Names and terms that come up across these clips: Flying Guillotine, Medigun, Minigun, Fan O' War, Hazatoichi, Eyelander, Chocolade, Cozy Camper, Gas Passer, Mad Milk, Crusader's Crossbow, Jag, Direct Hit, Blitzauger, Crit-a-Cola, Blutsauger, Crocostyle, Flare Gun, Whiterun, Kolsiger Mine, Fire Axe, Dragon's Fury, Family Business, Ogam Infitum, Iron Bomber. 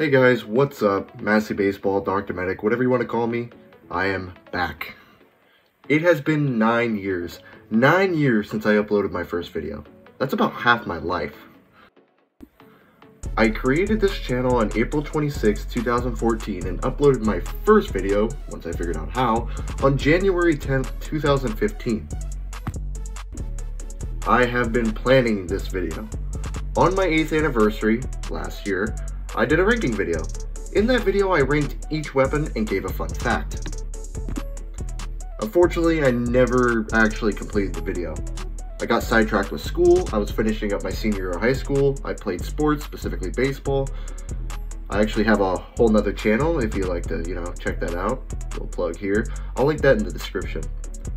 Hey guys, what's up? Massey Baseball, Dr. Medic, whatever you want to call me, I am back. It has been 9 years. 9 years since I uploaded my first video. That's about half my life. I created this channel on April 26, 2014 and uploaded my first video, once I figured out how, on January 10, 2015. I have been planning this video. On my 8th anniversary, last year, I did a ranking video. In that video, I ranked each weapon and gave a fun fact. Unfortunately, I never actually completed the video. I got sidetracked with school. I was finishing up my senior year of high school. I played sports, specifically baseball. I actually have a whole nother channel if you'd like to, check that out. Little plug here. I'll link that in the description.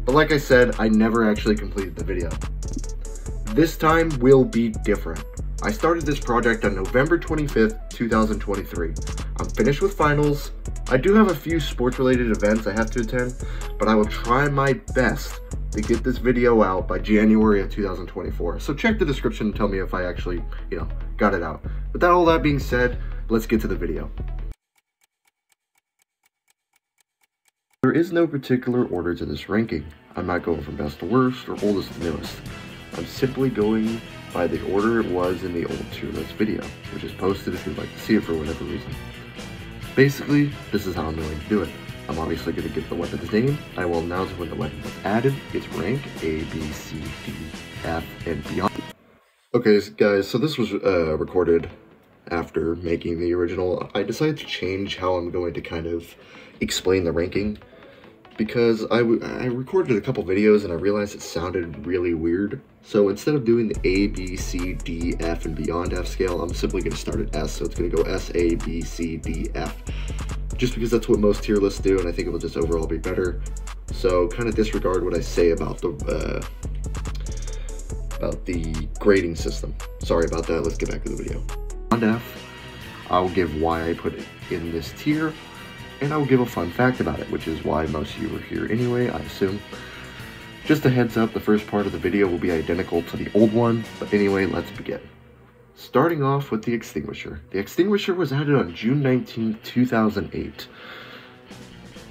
But like I said, I never actually completed the video. This time will be different. I started this project on November 25th, 2023. I'm finished with finals. I do have a few sports-related events I have to attend, but I will try my best to get this video out by January of 2024. So check the description and tell me if I actually, got it out. With all that being said, let's get to the video. There is no particular order to this ranking. I'm not going from best to worst or oldest to newest. I'm simply going by the order it was in the old tier list video, which is posted if you'd like to see it for whatever reason. Basically, this is how I'm going to do it. I'm obviously going to give the weapon's name. I will announce when the weapon was added, its rank, A, B, C, D, F, and beyond. Okay, guys, so this was recorded after making the original. I decided to change how I'm going to kind of explain the ranking, because I recorded a couple videos and I realized it sounded really weird. So instead of doing the A, B, C, D, F, and beyond F scale, I'm simply going to start at S. So it's going to go S, A, B, C, D, F. Just because that's what most tier lists do, and I think it will just overall be better. So kind of disregard what I say about the grading system. Sorry about that, let's get back to the video. On F, I'll give why I put it in this tier, and I will give a fun fact about it, which is why most of you are here anyway, I assume. Just a heads up, the first part of the video will be identical to the old one, but anyway, let's begin. Starting off with the Extinguisher. The Extinguisher was added on June 19, 2008.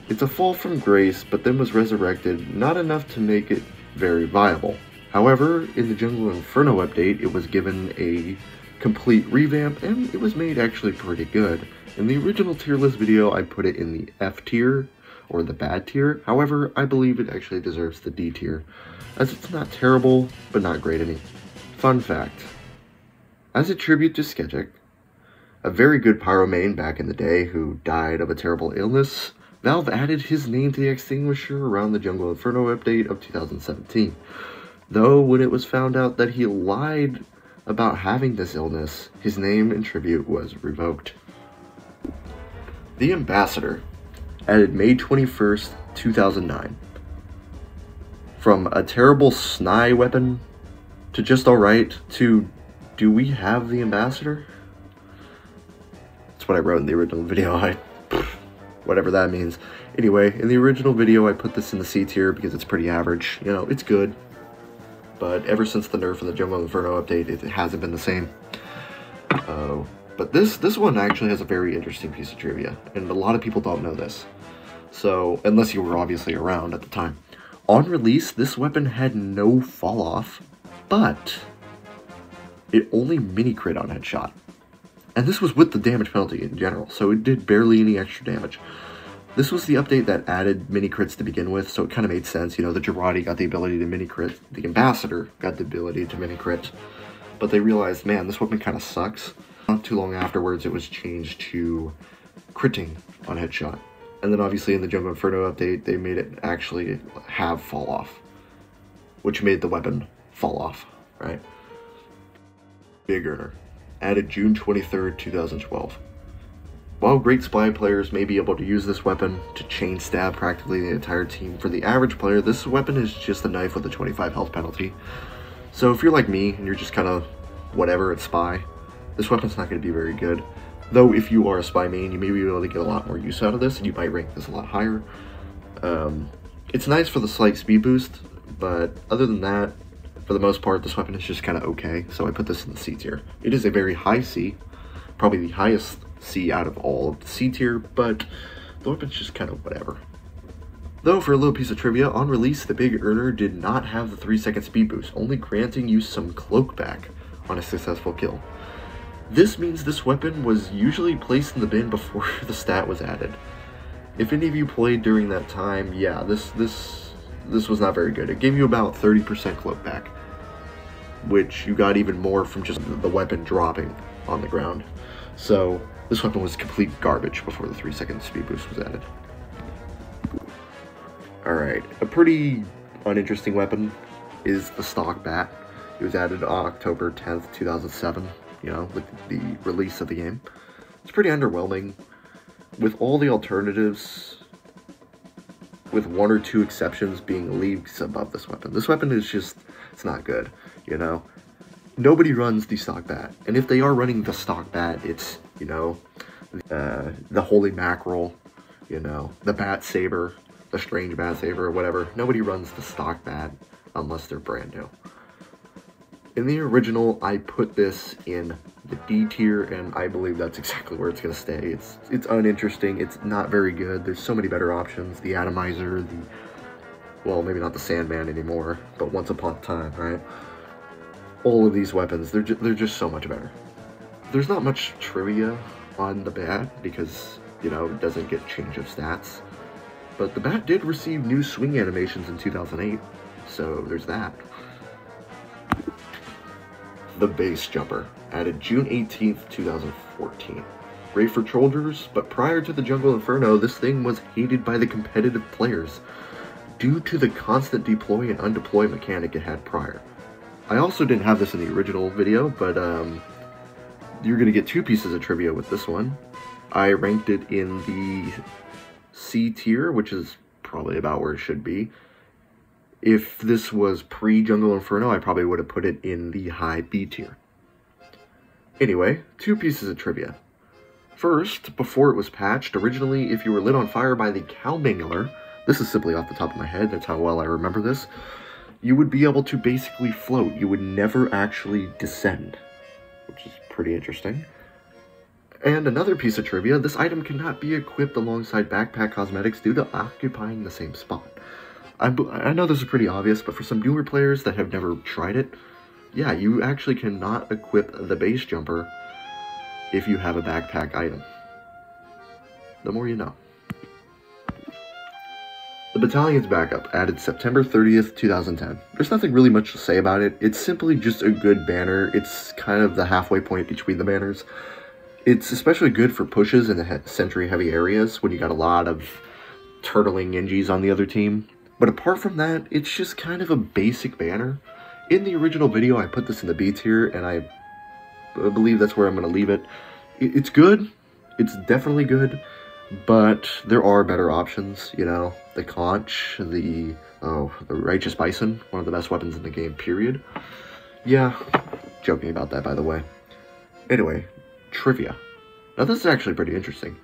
It's a fall from grace, but then was resurrected, not enough to make it very viable. However, in the Jungle Inferno update, it was given a complete revamp, and it was made actually pretty good. In the original tier list video, I put it in the F tier, or the bad tier. However, I believe it actually deserves the D tier, as it's not terrible, but not great any. Fun fact. As a tribute to Skejik, a very good pyromane back in the day who died of a terrible illness, Valve added his name to the Extinguisher around the Jungle Inferno update of 2017. Though, when it was found out that he lied about having this illness, his name and tribute was revoked. The Ambassador, added May 21st, 2009. From a terrible Snai weapon, to just alright, to do we have the Ambassador? That's what I wrote in the original video, whatever that means. Anyway, in the original video I put this in the C tier because it's pretty average, it's good. But ever since the nerf in the Jungle Inferno update, it hasn't been the same. But this one actually has a very interesting piece of trivia, and a lot of people don't know this. So, unless you were obviously around at the time. On release, this weapon had no fall-off, but it only mini-crit on headshot. And this was with the damage penalty in general, so it did barely any extra damage. This was the update that added mini-crits to begin with, so it kind of made sense. The Jarate got the ability to mini-crit, the Ambassador got the ability to mini-crit, but they realized, man, this weapon kind of sucks. Not too long afterwards, it was changed to critting on headshot. And then obviously in the Jungle Inferno update, they made it actually have fall off, which made the weapon fall off, right? Big Earner, added June 23rd, 2012. While great spy players may be able to use this weapon to chain stab practically the entire team, for the average player, this weapon is just a knife with a 25 health penalty. So if you're like me and you're just kind of whatever at spy, this weapon's not going to be very good. Though if you are a spy main, you may be able to get a lot more use out of this, and you might rank this a lot higher. It's nice for the slight speed boost, but other than that, for the most part, this weapon is just kind of okay. So I put this in the C tier. It is a very high C, probably the highest C out of all of the C tier, but the weapon's just kind of whatever. Though, for a little piece of trivia, on release, the Big Earner did not have the 3-second speed boost, only granting you some cloak back on a successful kill. This means this weapon was usually placed in the bin before the stat was added. If any of you played during that time, yeah, this was not very good. It gave you about 30% cloak back, which you got even more from just the weapon dropping on the ground. So this weapon was complete garbage before the 3-second speed boost was added. Alright, a pretty uninteresting weapon is the stock bat. It was added on October 10th, 2007, you know, with the release of the game. It's pretty underwhelming. With all the alternatives, with one or two exceptions being leagues above this weapon is just, it's not good, you know? Nobody runs the stock bat, and if they are running the stock bat, it's, you know, the holy mackerel, you know, the bat saber, the strange bat saber, or whatever. Nobody runs the stock bat unless they're brand new. In the original, I put this in the D tier, and I believe that's exactly where it's going to stay. It's uninteresting, it's not very good, there's so many better options. The Atomizer, the, well, maybe not the Sandman anymore, but Once Upon a Time, right? All of these weapons, they're just so much better. There's not much trivia on the bat, because, you know, it doesn't get change of stats. But the bat did receive new swing animations in 2008, so there's that. The Base Jumper, added June 18th, 2014. Great for trollers, but prior to the Jungle Inferno, this thing was hated by the competitive players due to the constant deploy and undeploy mechanic it had prior. I also didn't have this in the original video, but you're going to get two pieces of trivia with this one. I ranked it in the C tier, which is probably about where it should be. If this was pre-Jungle Inferno, I probably would have put it in the high B tier. Anyway, two pieces of trivia. First, before it was patched, originally if you were lit on fire by the Cow Mangler, this is simply off the top of my head, that's how well I remember this, you would be able to basically float. You would never actually descend, which is pretty interesting. And another piece of trivia, this item cannot be equipped alongside backpack cosmetics due to occupying the same spot. I know this is pretty obvious, but for some newer players that have never tried it, yeah, you actually cannot equip the Base Jumper if you have a backpack item. The more you know. The Battalion's Backup, added September 30th, 2010. There's nothing really much to say about it. It's simply just a good banner. It's kind of the halfway point between the banners. It's especially good for pushes in the sentry-heavy areas when you got a lot of turtling NGs on the other team. But apart from that, it's just kind of a basic banner. In the original video, I put this in the B tier, and I believe that's where I'm going to leave it. It's good. It's definitely good. But there are better options, you know. The conch, the Righteous Bison, one of the best weapons in the game, period. Yeah, joking about that, by the way. Anyway, trivia. Now, this is actually pretty interesting.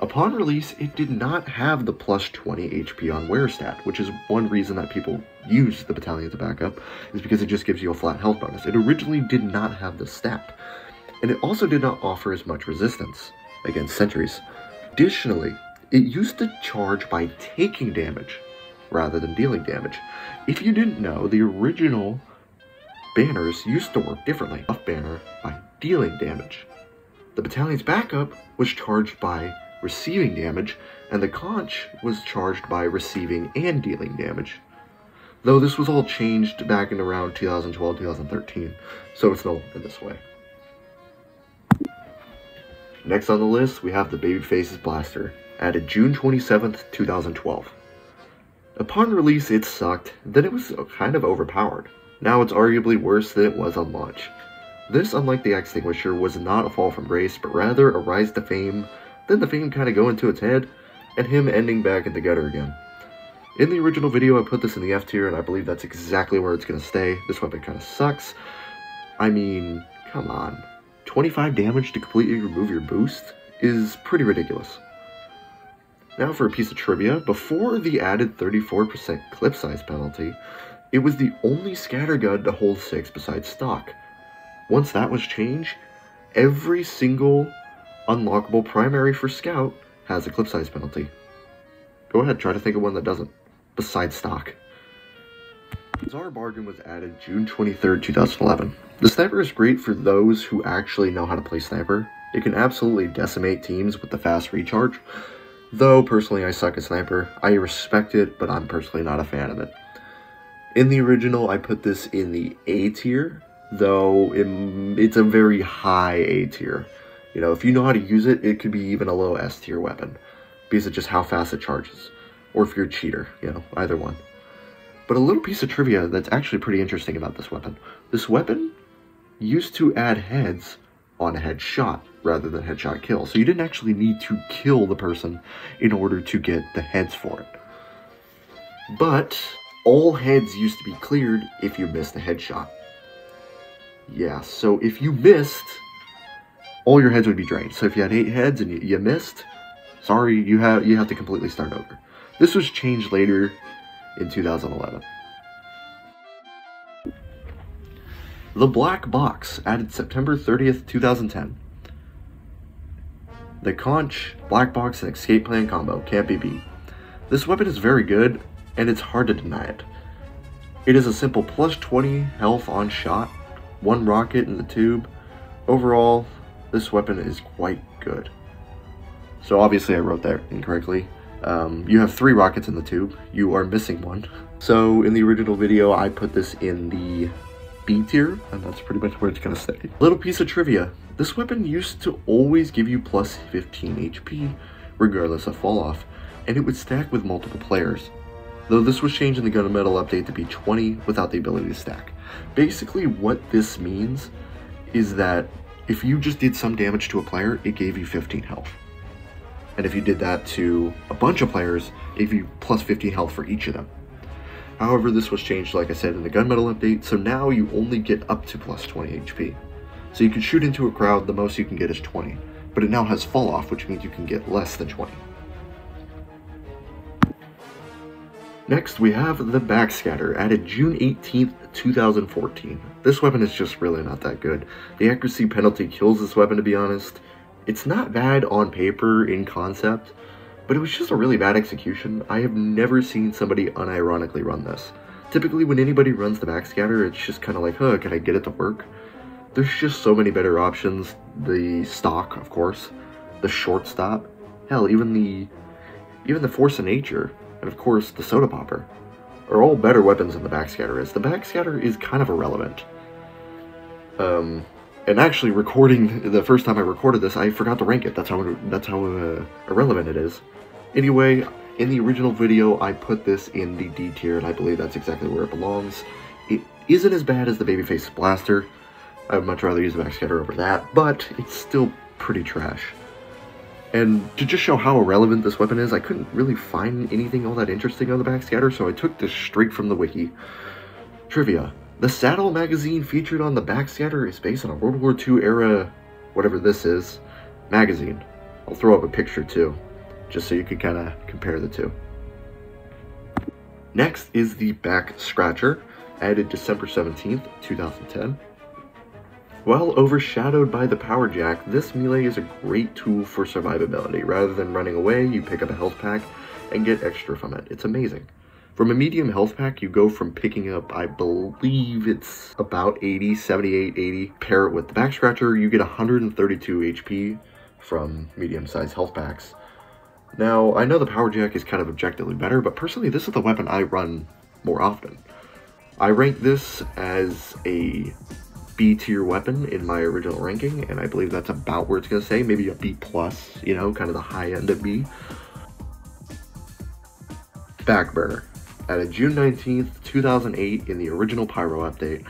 Upon release, it did not have the plus 20 HP on wear stat, which is one reason that people use the Battalion's Backup, is because it just gives you a flat health bonus. It originally did not have this stat, and it also did not offer as much resistance against sentries. Additionally, it used to charge by taking damage rather than dealing damage. If you didn't know, the original banners used to work differently. Buff banner by dealing damage. The Battalion's Backup was charged by receiving damage, and the conch was charged by receiving and dealing damage. Though this was all changed back in around 2012-2013, so it's no longer this way. Next on the list, we have the Babyface's Blaster, added June 27th, 2012. Upon release, it sucked, then it was kind of overpowered. Now it's arguably worse than it was on launch. This, unlike the Extinguisher, was not a fall from grace, but rather a rise to fame. Then the fame kind of go into its head, and him ending back in the gutter again. In the original video, I put this in the F tier, and I believe that's exactly where it's going to stay. This weapon kind of sucks. I mean, come on. 25 damage to completely remove your boost is pretty ridiculous. Now for a piece of trivia. Before the added 34% clip size penalty, it was the only scatter gun to hold 6 besides stock. Once that was changed, every single unlockable primary for Scout has a clip size penalty. Go ahead, try to think of one that doesn't, besides stock. Czar Bargain was added June 23rd, 2011. The sniper is great for those who actually know how to play sniper. It can absolutely decimate teams with the fast recharge, though personally I suck at sniper. I respect it, but I'm personally not a fan of it. In the original, I put this in the A tier, though it's a very high A tier. You know, if you know how to use it, it could be even a low S tier weapon, because of just how fast it charges, or if you're a cheater, you know, either one. But a little piece of trivia that's actually pretty interesting about this weapon. This weapon used to add heads on a headshot rather than headshot kill. So you didn't actually need to kill the person in order to get the heads for it. But all heads used to be cleared if you missed the headshot. Yeah, so if you missed, all your heads would be drained. So if you had 8 heads and you missed, sorry, you have to completely start over. This was changed later in 2011. The Black Box, added September 30th, 2010. The Conch, Black Box, and Escape Plan combo can't be beat. This weapon is very good, and it's hard to deny it. It is a simple plus 20 health on shot, 1 rocket in the tube. Overall, this weapon is quite good. So obviously I wrote that incorrectly. You have 3 rockets in the tube, you are missing 1. So in the original video, I put this in the B tier, and that's pretty much where it's gonna stay. Little piece of trivia, this weapon used to always give you plus 15 HP, regardless of falloff, and it would stack with multiple players. Though this was changed in the Gunmetal update to be 20 without the ability to stack. Basically what this means is that if you just did some damage to a player, it gave you 15 health. And if you did that to a bunch of players, it gave you plus 15 health for each of them. However, this was changed, like I said, in the Gunmetal update, so now you only get up to plus 20 HP. So you can shoot into a crowd, the most you can get is 20, but it now has falloff, which means you can get less than 20. Next, we have the Backscatter, added June 18th, 2014. This weapon is just really not that good. The accuracy penalty kills this weapon, to be honest. It's not bad on paper, in concept, but it was just a really bad execution. I have never seen somebody unironically run this. Typically when anybody runs the Backscatter, it's just kind of like, oh, can I get it to work? There's just so many better options. The stock, of course, the shortstop, hell, even the Force of Nature, and of course the Soda Popper, are all better weapons than the Backscatter is. The Backscatter is kind of irrelevant. And actually, recording the first time I recorded this, I forgot to rank it. That's how irrelevant it is. Anyway, in the original video, I put this in the D tier, and I believe that's exactly where it belongs. It isn't as bad as the Babyface Blaster. I would much rather use the Backscatter over that, but it's still pretty trash. And to just show how irrelevant this weapon is, I couldn't really find anything all that interesting on the Backscatter, so I took this straight from the wiki. Trivia. The saddle magazine featured on the Backscatter is based on a World War II era, whatever this is, magazine. I'll throw up a picture too, just so you can kind of compare the two. Next is the Back Scratcher, added December 17th, 2010. While overshadowed by the Power Jack, this melee is a great tool for survivability. Rather than running away, you pick up a health pack and get extra from it. It's amazing. From a medium health pack, you go from picking up, I believe it's about 80, 78, 80. Pair it with the Back Scratcher, you get 132 HP from medium-sized health packs. Now, I know the Power Jack is kind of objectively better, but personally, this is the weapon I run more often. I rank this as a B-tier weapon in my original ranking, and I believe that's about where it's going to stay, maybe a B+, you know, kind of the high end of B. Backburner. Added June 19th, 2008 in the original Pyro update.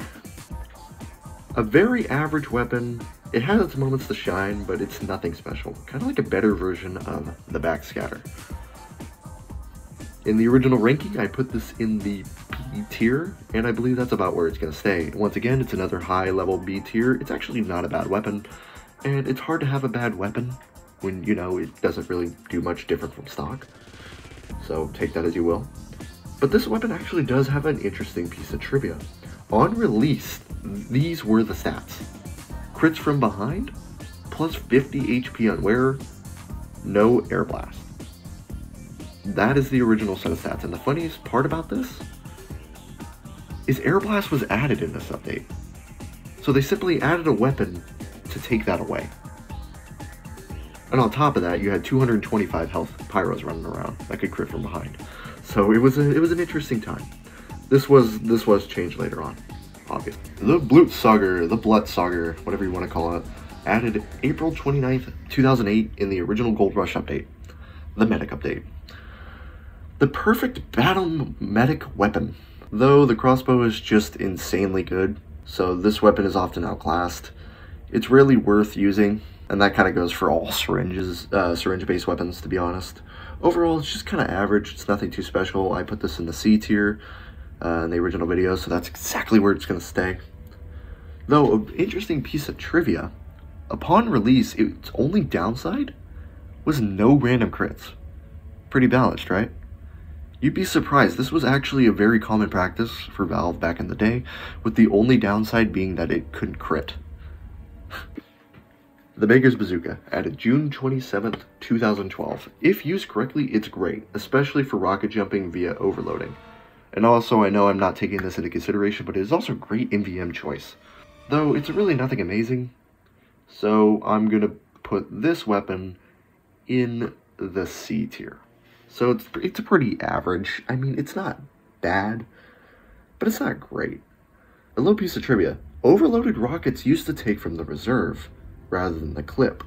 A very average weapon, it has its moments to shine, but it's nothing special. Kind of like a better version of the Backscatter. In the original ranking, I put this in the B tier, and I believe that's about where it's going to stay. Once again, it's another high level B tier. It's actually not a bad weapon, and it's hard to have a bad weapon when, you know, it doesn't really do much different from stock. So take that as you will. But this weapon actually does have an interesting piece of trivia. On release, these were the stats. Crits from behind, plus 50 HP on wearer, no air blast. That is the original set of stats, and the funniest part about this is air blast was added in this update. So they simply added a weapon to take that away. And on top of that, you had 225 health pyros running around that could crit from behind. So it was an interesting time. This was changed later on, obviously. The Blutsauger, the Blutsauger, whatever you want to call it, added April 29th, 2008 in the original Gold Rush update, the Medic update. The perfect battle medic weapon, though the crossbow is just insanely good, so this weapon is often outclassed. It's rarely worth using, and that kind of goes for all syringe-based weapons, to be honest. Overall, it's just kind of average. It's nothing too special. I put this in the C tier in the original video, so that's exactly where it's going to stay. Though, an interesting piece of trivia. Upon release, its only downside was no random crits. Pretty balanced, right? You'd be surprised. This was actually a very common practice for Valve back in the day, with the only downside being that it couldn't crit. The Baker's Bazooka, added June 27th, 2012. If used correctly, it's great, especially for rocket jumping via overloading. And also, I know I'm not taking this into consideration, but it is also a great MVM choice. Though, it's really nothing amazing, so I'm gonna put this weapon in the C tier. So it's a pretty average. I mean, it's not bad, but it's not great. A little piece of trivia. Overloaded rockets used to take from the reserve, rather than the clip,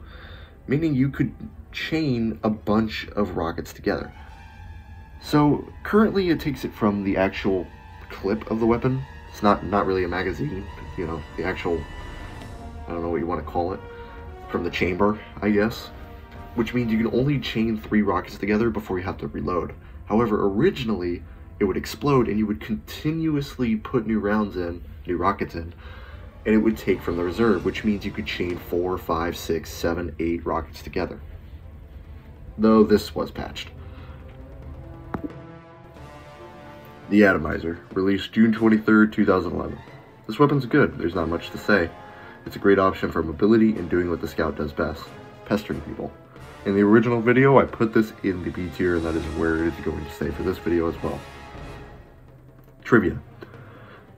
meaning you could chain a bunch of rockets together. So currently it takes it from the actual clip of the weapon. It's not really a magazine, but, you know, the actual, I don't know what you want to call it, from the chamber, I guess, which means you can only chain 3 rockets together before you have to reload. However, originally it would explode and you would continuously put new rockets in, and it would take from the reserve, which means you could chain 4, 5, 6, 7, 8 rockets together. Though this was patched. The Atomizer, released June 23rd, 2011. This weapon's good, there's not much to say. It's a great option for mobility and doing what the scout does best, pestering people. In the original video, I put this in the B tier, and that is where it is going to stay for this video as well. Trivia.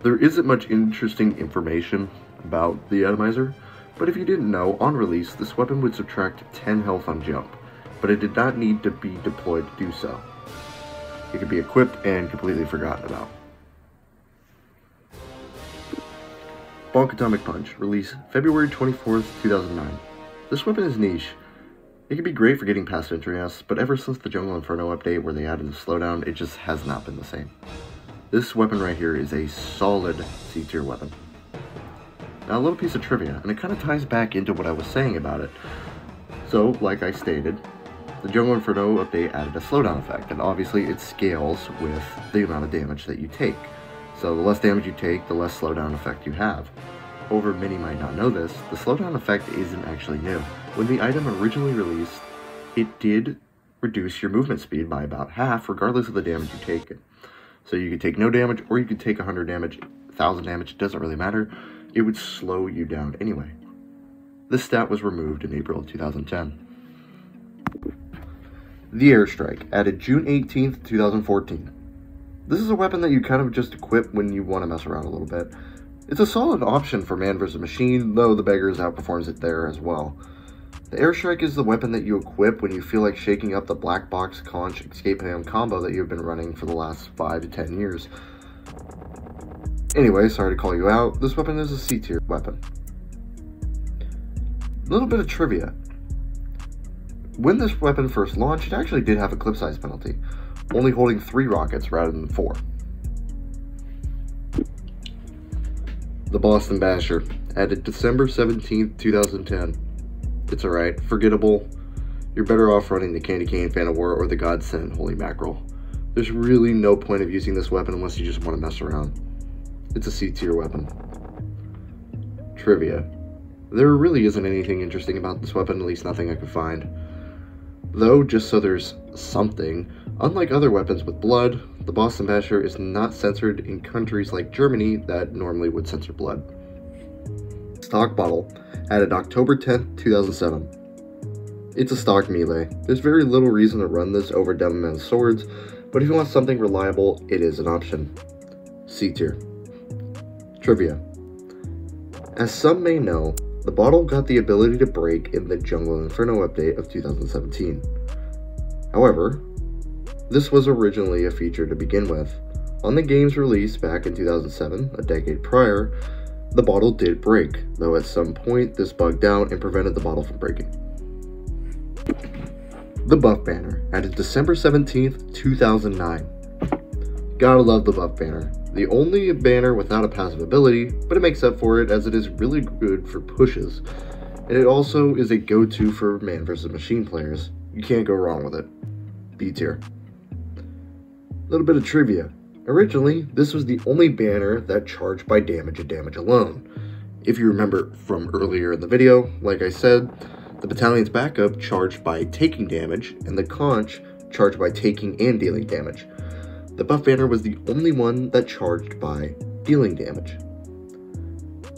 There isn't much interesting information about the Atomizer, but if you didn't know, on release, this weapon would subtract 10 health on jump, but it did not need to be deployed to do so. It could be equipped and completely forgotten about. Bonk Atomic Punch, released February 24th, 2009. This weapon is niche. It can be great for getting past entry tests, but ever since the Jungle Inferno update where they added the slowdown, it just has not been the same. This weapon right here is a solid C tier weapon. Now a little piece of trivia, and it kind of ties back into what I was saying about it. So, like I stated, the Jungle Inferno update added a slowdown effect, and obviously it scales with the amount of damage that you take. So the less damage you take, the less slowdown effect you have. However, many might not know this, the slowdown effect isn't actually new. When the item originally released, it did reduce your movement speed by about half, regardless of the damage you take. So you could take no damage, or you could take 100 damage, 1,000 damage, it doesn't really matter. It would slow you down anyway. This stat was removed in April 2010. The Airstrike, added June 18th, 2014. This is a weapon that you kind of just equip when you want to mess around a little bit. It's a solid option for man versus machine, though the Beggars outperforms it there as well. The Airstrike is the weapon that you equip when you feel like shaking up the black box conch escape plan combo that you've been running for the last 5 to 10 years. Anyway, sorry to call you out, this weapon is a C tier weapon. A little bit of trivia. When this weapon first launched, it actually did have a clip size penalty, only holding 3 rockets rather than 4. The Boston Basher, added December 17th, 2010. It's alright, forgettable. You're better off running the Candy Cane, Fan O' War, or the Godsend, Holy Mackerel. There's really no point of using this weapon unless you just want to mess around. It's a C tier weapon. Trivia. There really isn't anything interesting about this weapon, at least nothing I could find. Though, just so there's something, unlike other weapons with blood, the Boston Basher is not censored in countries like Germany that normally would censor blood. stock bottle, added October 10, 2007. It's a stock melee. There's very little reason to run this over Devilman's Swords, but if you want something reliable, it is an option. C tier. Trivia. As some may know, the bottle got the ability to break in the Jungle Inferno update of 2017. However, this was originally a feature to begin with. On the game's release back in 2007, a decade prior, the bottle did break, though at some point this bugged out and prevented the bottle from breaking. The Buff Banner, added December 17th, 2009. Gotta love the Buff Banner. The only banner without a passive ability, but it makes up for it as it is really good for pushes, and it also is a go-to for man versus machine players. You can't go wrong with it. B tier. A little bit of trivia. Originally, this was the only banner that charged by damage and damage alone. If you remember from earlier in the video, like I said, the Battalion's backup charged by taking damage, and the Conch charged by taking and dealing damage. The Buff Banner was the only one that charged by dealing damage.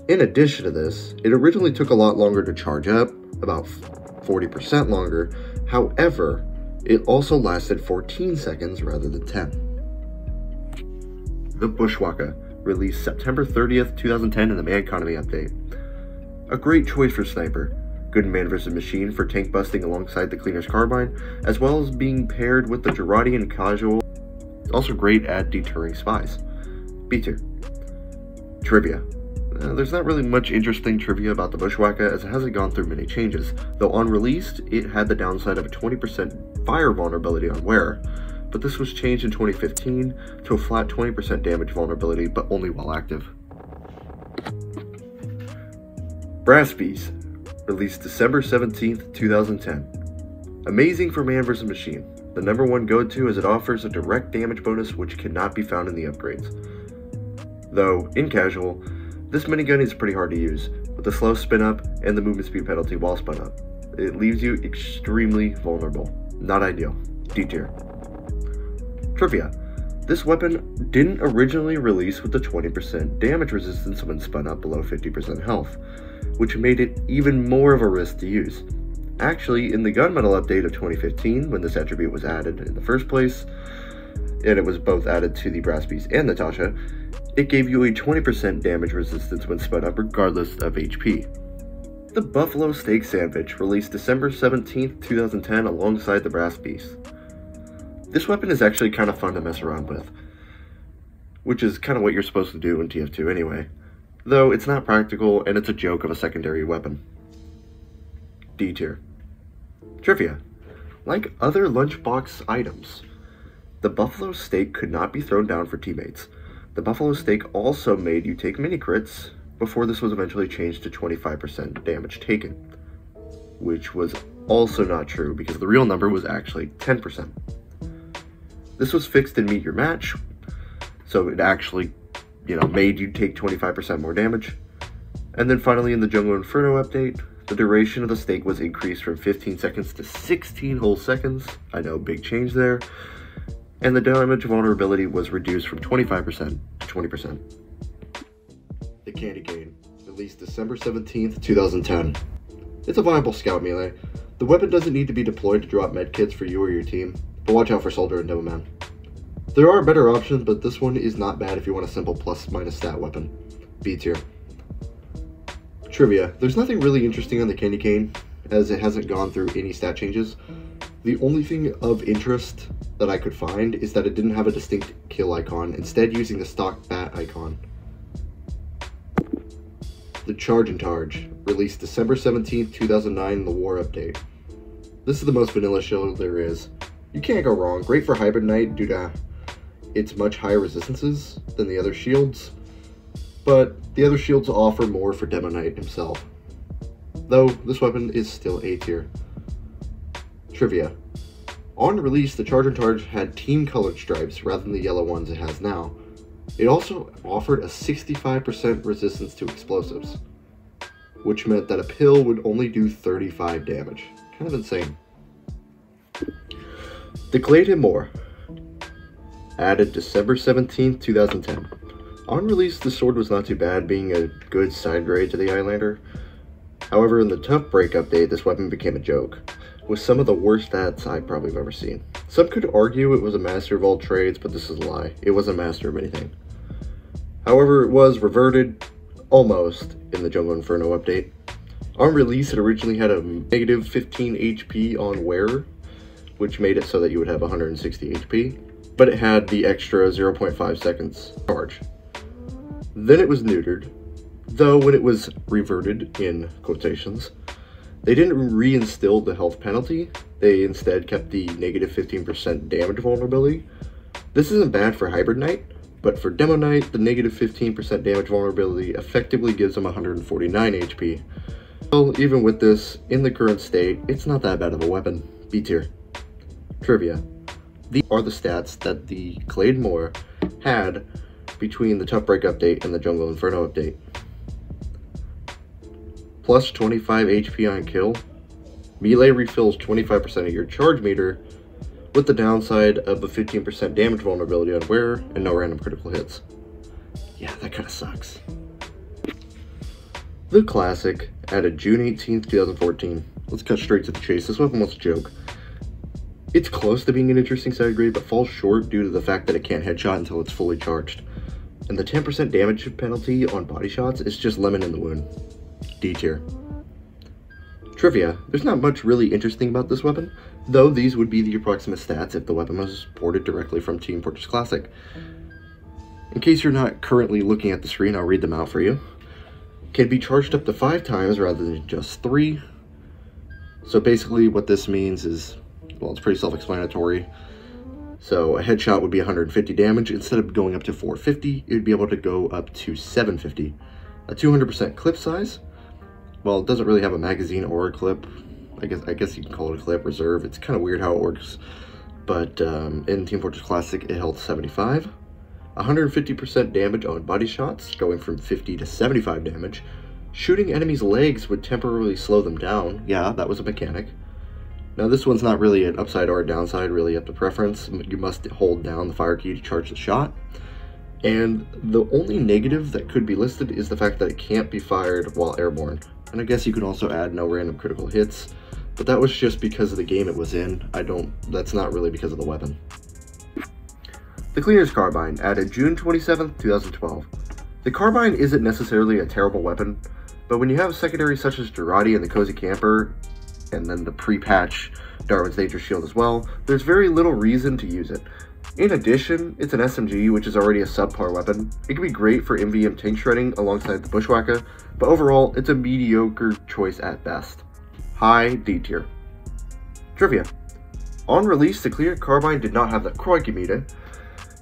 In addition to this, it originally took a lot longer to charge up, about 40% longer, however, it also lasted 14 seconds rather than 10. The Bushwaka, released September 30th, 2010 in the Man Economy update. A great choice for Sniper. Good man versus machine for tank busting alongside the Cleaner's Carbine, as well as being paired with the Jarate and Casual. Also great at deterring spies. B tier. Trivia. There's not really much interesting trivia about the Bushwhacker as it hasn't gone through many changes, though on release it had the downside of a 20% fire vulnerability on wearer, but this was changed in 2015 to a flat 20% damage vulnerability but only while active. Brass Bees, released December 17th, 2010. Amazing for man vs. machine. The number one go-to as it offers a direct damage bonus which cannot be found in the upgrades. Though, in casual, this minigun is pretty hard to use, with the slow spin-up and the movement speed penalty while spun-up. It leaves you extremely vulnerable. Not ideal. D tier. Trivia. This weapon didn't originally release with the 20% damage resistance when spun up below 50% health, which made it even more of a risk to use. Actually, in the Gunmetal update of 2015, when this attribute was added in the first place, and it was both added to the Brass Beast and Natasha, it gave you a 20% damage resistance when spun up regardless of HP. The Buffalo Steak Sandwich, released December 17th, 2010 alongside the Brass Beast. This weapon is actually kind of fun to mess around with, which is kind of what you're supposed to do in TF2 anyway, though it's not practical and it's a joke of a secondary weapon. D tier. Trivia. Like other lunchbox items, the buffalo steak could not be thrown down for teammates. The buffalo steak also made you take mini crits before this was eventually changed to 25% damage taken, which was also not true because the real number was actually 10%. This was fixed in Meet Your Match, so it actually, made you take 25% more damage. And then finally in the Jungle Inferno update, the duration of the steak was increased from 15 seconds to 16 whole seconds. I know, big change there. And the damage vulnerability was reduced from 25% to 20%. The Candy Cane, released December 17th, 2010. It's a viable scout melee. The weapon doesn't need to be deployed to drop medkits for you or your team, but watch out for Soldier and Doberman. There are better options, but this one is not bad if you want a simple plus minus stat weapon. B tier. Trivia, there's nothing really interesting on the Candy Cane, as it hasn't gone through any stat changes. The only thing of interest that I could find is that it didn't have a distinct kill icon, instead using the stock bat icon. The Charge and Targe, released December 17th, 2009 in the War update. This is the most vanilla shield there is. You can't go wrong, great for Hybrid Knight due to its much higher resistances than the other shields, but the other shields offer more for Demo Knight himself. Though, this weapon is still A tier. Trivia. On release, the Charge and Targe had team colored stripes rather than the yellow ones it has now. It also offered a 65% resistance to explosives, which meant that a pill would only do 35 damage. Kind of insane. The Claydon Moore, added December 17th, 2010. On release, the sword was not too bad, being a good side grade to the Eyelander. However, in the Tough Break update, this weapon became a joke, with some of the worst stats I probably have ever seen. Some could argue it was a master of all trades, but this is a lie. It wasn't a master of anything. However, it was reverted, almost, in the Jungle Inferno update. On release, it originally had a negative 15 HP on wearer, which made it so that you would have 160 HP, but it had the extra 0.5 seconds charge. Then it was neutered, though when it was reverted, in quotations, they didn't reinstill the health penalty. They instead kept the negative 15% damage vulnerability. This isn't bad for Hybrid Knight, but for Demo Knight, the negative 15% damage vulnerability effectively gives him 149 HP. Well, even with this, in the current state, it's not that bad of a weapon. B tier. Trivia. These are the stats that the Claymore had between the Tough Break update and the Jungle Inferno update. Plus 25 HP on kill, melee refills 25% of your charge meter, with the downside of a 15% damage vulnerability on wearer and no random critical hits. Yeah, that kinda sucks. The Classic added June 18th, 2014. Let's cut straight to the chase. This weapon was a joke. It's close to being an interesting side grade, but falls short due to the fact that it can't headshot until it's fully charged. And the 10% damage penalty on body shots is just lemon in the wound. D tier. Trivia. There's not much really interesting about this weapon, though these would be the approximate stats if the weapon was ported directly from Team Fortress Classic. In case you're not currently looking at the screen, I'll read them out for you. Can be charged up to 5 times rather than just 3. So basically what this means is, well, it's pretty self-explanatory. So a headshot would be 150 damage. Instead of going up to 450, it would be able to go up to 750. A 200% clip size. Well, it doesn't really have a magazine or a clip. I guess you can call it a clip reserve. It's kind of weird how it works. But in Team Fortress Classic, it held 75. 150% damage on body shots, going from 50 to 75 damage. Shooting enemies' legs would temporarily slow them down. Yeah, that was a mechanic. Now this one's not really an upside or a downside, really up to preference. You must hold down the fire key to charge the shot. And the only negative that could be listed is the fact that it can't be fired while airborne. And I guess you could also add no random critical hits, but that was just because of the game it was in. That's not really because of the weapon. The Cleaner's Carbine, added June 27th, 2012. The Carbine isn't necessarily a terrible weapon, but when you have secondaries such as Jarate and the Cozy Camper, and then the pre-patch Darwin's Nature Shield as well, there's very little reason to use it. In addition, it's an SMG, which is already a subpar weapon. It can be great for MVM tank shredding alongside the Bushwhacker, but overall, it's a mediocre choice at best. High D tier. Trivia. On release, the Clear Carbine did not have the Kroiki meter,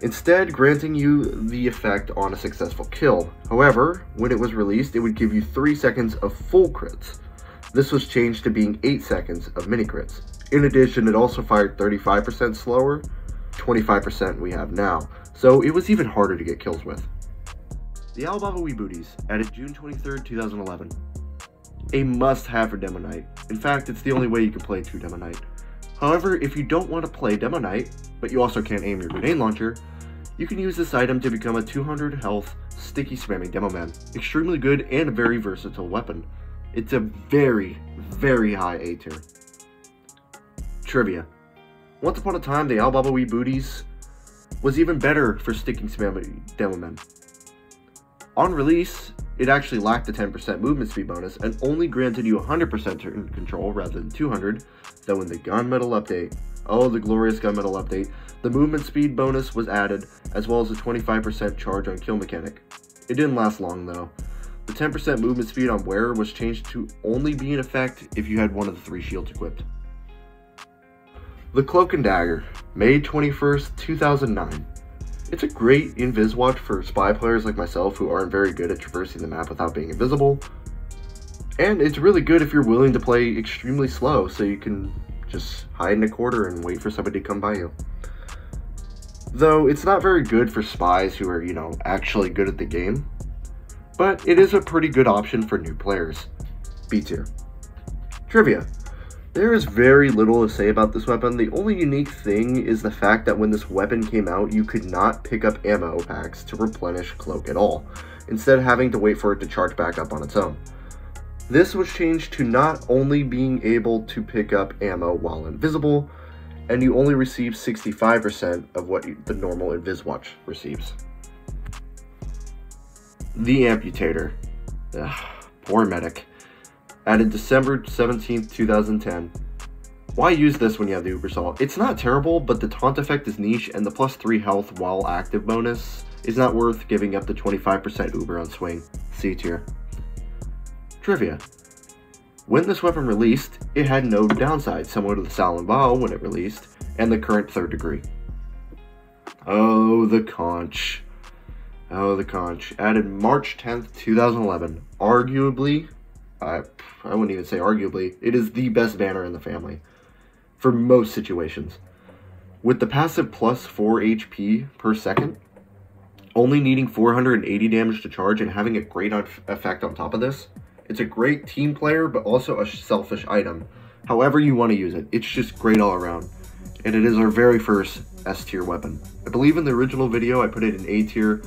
instead granting you the effect on a successful kill. However, when it was released, it would give you 3 seconds of full crits. This was changed to being 8 seconds of mini crits. In addition, it also fired 35% slower, 25% we have now, so it was even harder to get kills with. The Alibaba Wee Booties, added June 23rd, 2011. A must-have for Demo Knight. In fact, it's the only way you can play true Demo Knight. However, if you don't want to play Demo Knight, but you also can't aim your grenade launcher, you can use this item to become a 200 health, sticky spamming Demo Man. Extremely good and a very versatile weapon. It's a very, very high A tier. Trivia. Once upon a time, the Alibaba Wee Booties was even better for sticking spam Demo Men. On release, it actually lacked the 10% movement speed bonus and only granted you 100% turn control rather than 200, though in the Gunmetal update, oh the glorious Gunmetal update, the movement speed bonus was added, as well as a 25% charge on kill mechanic. It didn't last long though. The 10% movement speed on wearer was changed to only be in effect if you had one of the 3 shields equipped. The Cloak and Dagger, May 21st, 2009. It's a great invis watch for spy players like myself who aren't very good at traversing the map without being invisible. And it's really good if you're willing to play extremely slow so you can just hide in a corner and wait for somebody to come by you. Though it's not very good for spies who are, actually good at the game. But it is a pretty good option for new players. B tier. Trivia. There is very little to say about this weapon. The only unique thing is the fact that when this weapon came out, you could not pick up ammo packs to replenish Cloak at all, instead having to wait for it to charge back up on its own. This was changed to not only being able to pick up ammo while invisible, and you only receive 65% of what the normal InvisWatch receives. The Amputator. Ugh, poor medic. Added December 17, 2010. Why use this when you have the Ubersaw? It's not terrible, but the taunt effect is niche, and the +3 health while active bonus is not worth giving up the 25% Uber on swing. C tier. Trivia. When this weapon released, it had no downside, similar to the Salon Bao when it released, and the current 3rd degree. Oh, the conch. Oh, the conch. Added March 10th, 2011. Arguably, I wouldn't even say arguably, it is the best banner in the family, for most situations. With the passive +4 HP per second, only needing 480 damage to charge and having a great effect on top of this, it's a great team player, but also a selfish item. However you want to use it, it's just great all around. And it is our very first S tier weapon. I believe in the original video I put it in A tier,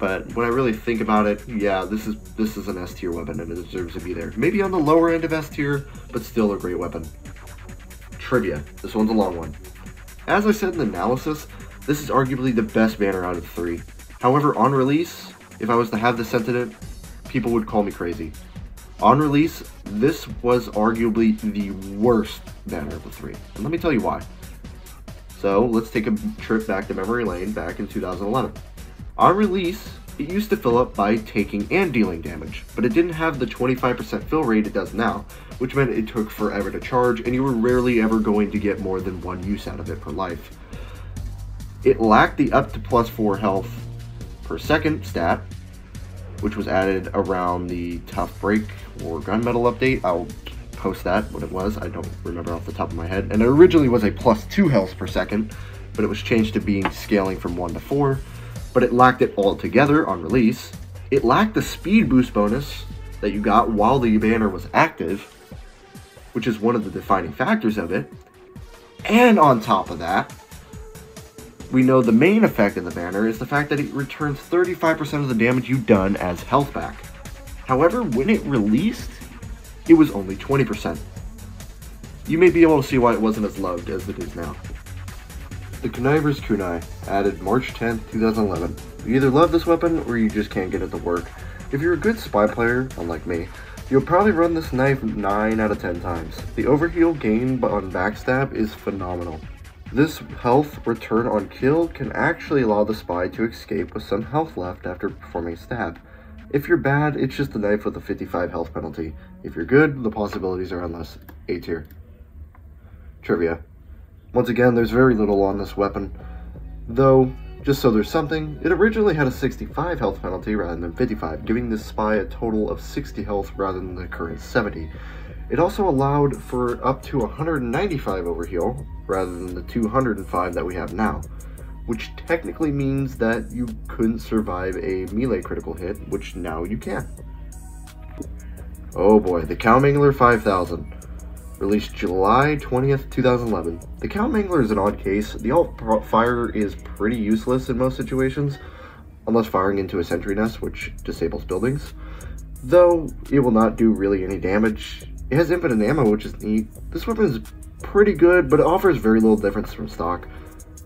but when I really think about it, yeah, this is an S tier weapon and it deserves to be there. Maybe on the lower end of S tier, but still a great weapon. Trivia. This one's a long one. As I said in the analysis, this is arguably the best banner out of 3. However, on release, if I was to have the sentiment, people would call me crazy. On release, this was arguably the worst banner of the 3. And let me tell you why. So let's take a trip back to memory lane back in 2011. On release, it used to fill up by taking and dealing damage, but it didn't have the 25% fill rate it does now, which meant it took forever to charge and you were rarely ever going to get more than one use out of it per life. It lacked the up to +4 health per second stat, which was added around the Tough Break or Gunmetal update. I'll post that, what it was, I don't remember off the top of my head. And it originally was a +2 health per second, but it was changed to being scaling from 1 to 4. But it lacked it altogether on release. It lacked the speed boost bonus that you got while the banner was active, which is one of the defining factors of it. And on top of that, we know the main effect of the banner is the fact that it returns 35% of the damage you've done as health back. However, when it released, it was only 20%. You may be able to see why it wasn't as loved as it is now. The Conniver's Kunai, added March 10th, 2011. You either love this weapon or you just can't get it to work. If you're a good spy player, unlike me, you'll probably run this knife 9 out of 10 times. The overheal gain on backstab is phenomenal. This health return on kill can actually allow the spy to escape with some health left after performing a stab. If you're bad, it's just a knife with a 55 health penalty. If you're good, the possibilities are endless. A tier. Trivia. Once again, there's very little on this weapon, though, just so there's something, it originally had a 65 health penalty rather than 55, giving this spy a total of 60 health rather than the current 70. It also allowed for up to 195 overheal rather than the 205 that we have now, which technically means that you couldn't survive a melee critical hit, which now you can. Oh boy, the Cow Mangler 5000. Released July 20th, 2011. The Cow Mangler is an odd case. The alt-fire is pretty useless in most situations, unless firing into a sentry nest, which disables buildings. Though, it will not do really any damage. It has infinite ammo, which is neat. This weapon is pretty good, but it offers very little difference from stock.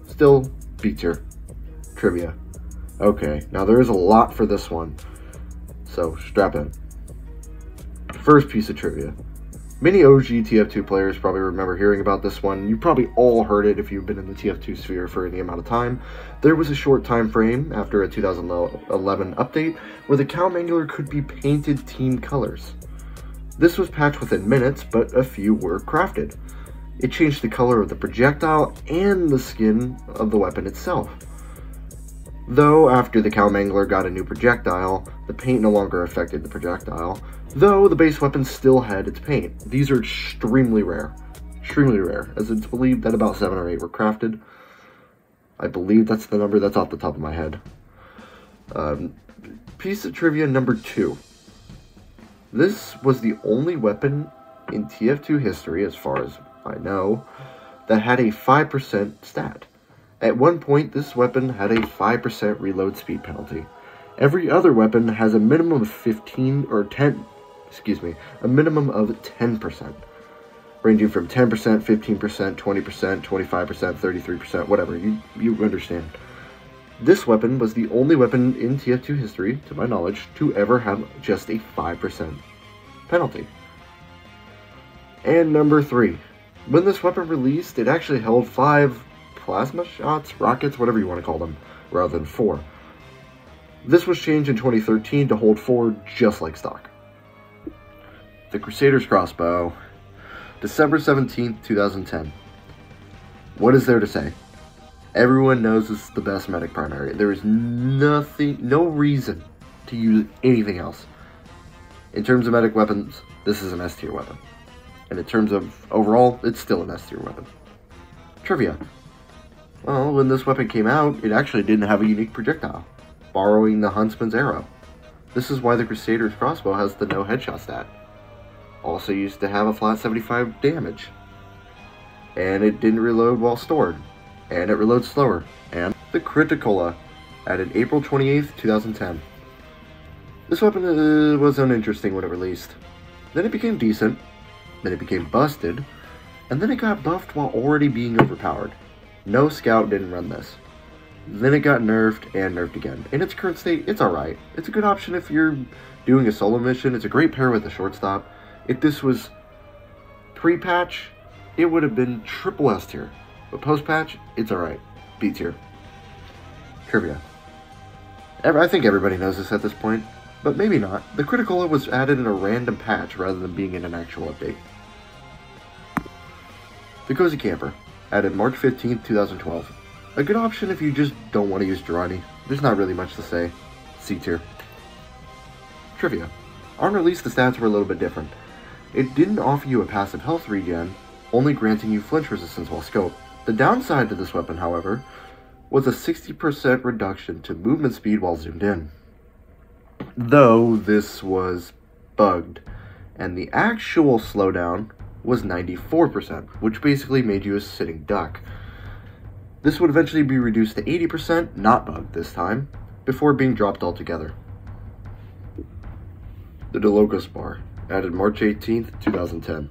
Still, B tier. Trivia. Okay, now there is a lot for this one, so strap in. First piece of trivia. Many OG TF2 players probably remember hearing about this one. You probably all heard it if you've been in the TF2 sphere for any amount of time. There was a short time frame after a 2011 update where the Cow Mangler could be painted team colors. This was patched within minutes, but a few were crafted. It changed the color of the projectile and the skin of the weapon itself. Though, after the Cow Mangler got a new projectile, the paint no longer affected the projectile, though the base weapon still had its paint. These are extremely rare, as it's believed that about 7 or 8 were crafted. I believe that's the number, that's off the top of my head. Piece of trivia number 2. This was the only weapon in TF2 history, as far as I know, that had a 5% stat. At one point, this weapon had a 5% reload speed penalty. Every other weapon has a minimum of 10%, ranging from 10%, 15%, 20%, 25%, 33%, whatever, you understand. This weapon was the only weapon in TF2 history, to my knowledge, to ever have just a 5% penalty. And number 3. When this weapon released, it actually held 5 plasma shots, rockets, whatever you want to call them, rather than 4. This was changed in 2013 to hold 4 just like stock. The Crusader's Crossbow, December 17th, 2010. What is there to say? Everyone knows this is the best medic primary. There is no reason to use anything else. In terms of medic weapons, this is an S tier weapon. And in terms of overall, it's still an S tier weapon. Trivia. Well, when this weapon came out, it actually didn't have a unique projectile, borrowing the Huntsman's arrow. This is why the Crusader's Crossbow has the no headshot stat. Also used to have a flat 75 damage. And it didn't reload while stored. And it reloads slower. And the Crit-a-Cola, added April 28th, 2010. This weapon was uninteresting when it released. Then it became decent, then it became busted, and then it got buffed while already being overpowered. No scout didn't run this. Then it got nerfed and nerfed again. In its current state, it's alright. It's a good option if you're doing a solo mission. It's a great pair with the shortstop. If this was pre-patch, it would have been triple S tier. But post-patch, it's alright. B tier. Trivia. I think everybody knows this at this point, but maybe not. The Crit-a-Cola was added in a random patch rather than being in an actual update. The Cozy Camper, added March 15th, 2012. A good option if you just don't want to use Jarate. There's not really much to say. C tier. Trivia. On release, the stats were a little bit different. It didn't offer you a passive health regen, only granting you flinch resistance while scoped. The downside to this weapon, however, was a 60% reduction to movement speed while zoomed in. Though this was bugged, and the actual slowdown was 94%, which basically made you a sitting duck. This would eventually be reduced to 80%, not bugged this time, before being dropped altogether. The Dalokohs Bar, added March 18th, 2010.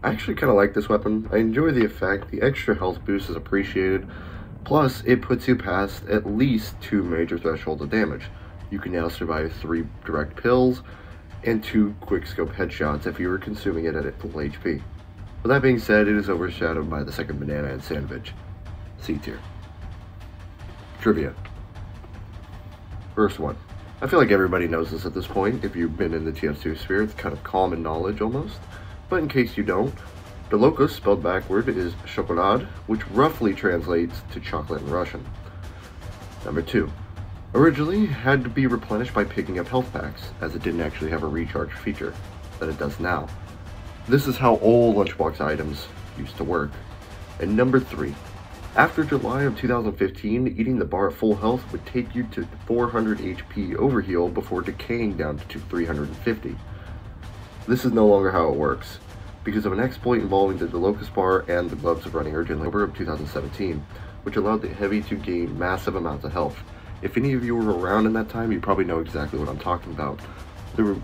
I actually kind of like this weapon. I enjoy the effect, the extra health boost is appreciated, plus it puts you past at least 2 major thresholds of damage. You can now survive 3 direct pills and 2 quick scope headshots if you were consuming it at full HP. With that being said, it is overshadowed by the second banana and sandwich. C tier. Trivia. First one. I feel like everybody knows this at this point. If you've been in the TF2 sphere, it's kind of common knowledge almost. But in case you don't, Dalokohs, spelled backward, is Chocolade, which roughly translates to chocolate in Russian. Number 2. Originally, had to be replenished by picking up health packs, as it didn't actually have a recharge feature that it does now. This is how old lunchbox items used to work. And number 3. After July of 2015, eating the bar at full health would take you to 400 HP overheal before decaying down to 350. This is no longer how it works, because of an exploit involving the Dalokohs Bar and the Gloves of Running Urgently of 2017, which allowed the heavy to gain massive amounts of health. If any of you were around in that time, you probably know exactly what I'm talking about. There were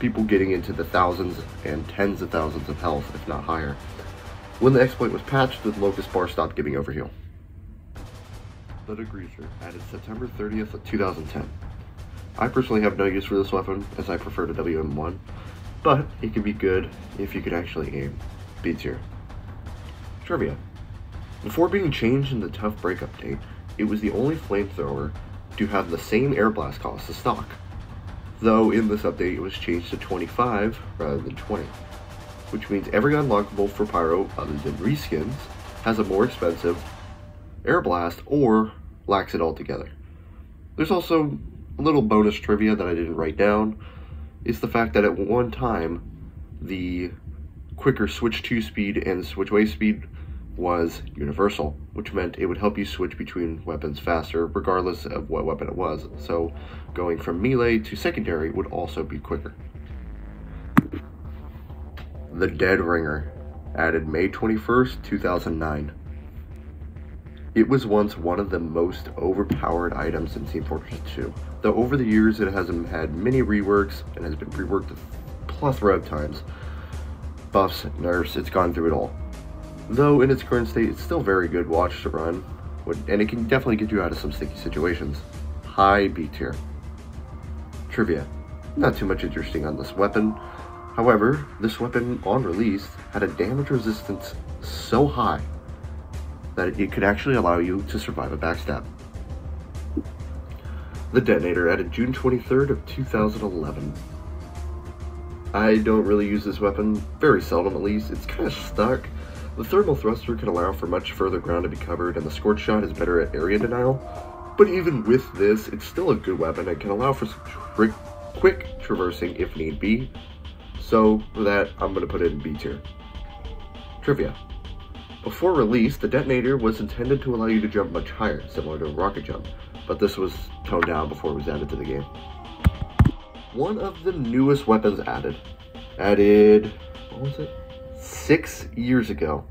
people getting into the thousands and tens of thousands of health, if not higher. When the exploit was patched, the Dalokohs Bar stopped giving overheal. The Degreaser, added September 30th of 2010. I personally have no use for this weapon, as I prefer to WM1. But it can be good if you could actually aim. B tier. Trivia. Before being changed in the Tough Break update, it was the only flamethrower to have the same air blast cost as stock. Though in this update it was changed to 25 rather than 20, which means every unlockable for Pyro other than reskins has a more expensive air blast or lacks it altogether. There's also a little bonus trivia that I didn't write down. Is the fact that at one time, the quicker switch to speed and switch away speed was universal, which meant it would help you switch between weapons faster, regardless of what weapon it was. So going from melee to secondary would also be quicker. The Dead Ringer, added May 21st, 2009. It was once one of the most overpowered items in Team Fortress 2, though over the years it has had many reworks and has been reworked a plethora of times. Buffs, nerfs, it's gone through it all. Though in its current state, it's still very good watch to run, and it can definitely get you out of some sticky situations. High B tier. Trivia. Not too much interesting on this weapon. However, this weapon on release had a damage resistance so high that it could actually allow you to survive a backstab. The Detonator, added June 23rd of 2011. I don't really use this weapon, very seldom at least, it's kind of stuck. The Thermal Thruster can allow for much further ground to be covered, and the Scorch Shot is better at area denial, but even with this, it's still a good weapon and can allow for some quick traversing if need be, so for that, I'm going to put it in B tier. Trivia. Before release, the Detonator was intended to allow you to jump much higher, similar to a rocket jump, but this was toned down before it was added to the game. One of the newest weapons added, what was it? 6 years ago.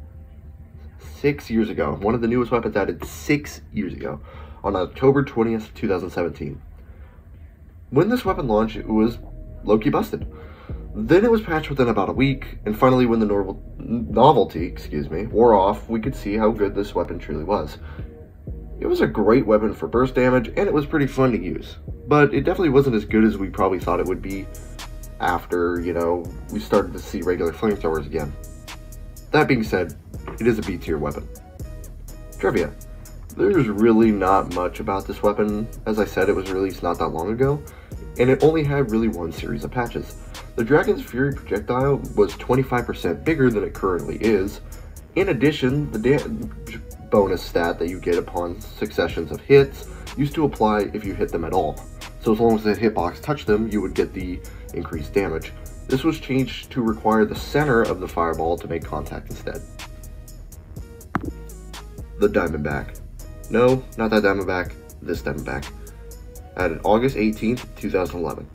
6 years ago. One of the newest weapons added 6 years ago, on October 20th, 2017. When this weapon launched, it was low-key busted. Then it was patched within about a week, and finally when the novelty wore off, we could see how good this weapon truly was. It was a great weapon for burst damage, and it was pretty fun to use, but it definitely wasn't as good as we probably thought it would be after, you know, we started to see regular flamethrowers again. That being said, it is a B tier weapon. Trivia. There's really not much about this weapon. As I said, it was released not that long ago, and it only had really one series of patches. The Dragon's Fury projectile was 25% bigger than it currently is. In addition, the damage bonus stat that you get upon successions of hits used to apply if you hit them at all. So as long as the hitbox touched them, you would get the increased damage. This was changed to require the center of the fireball to make contact instead. The Diamondback. No, not that Diamondback, this Diamondback. Added August 18th, 2011.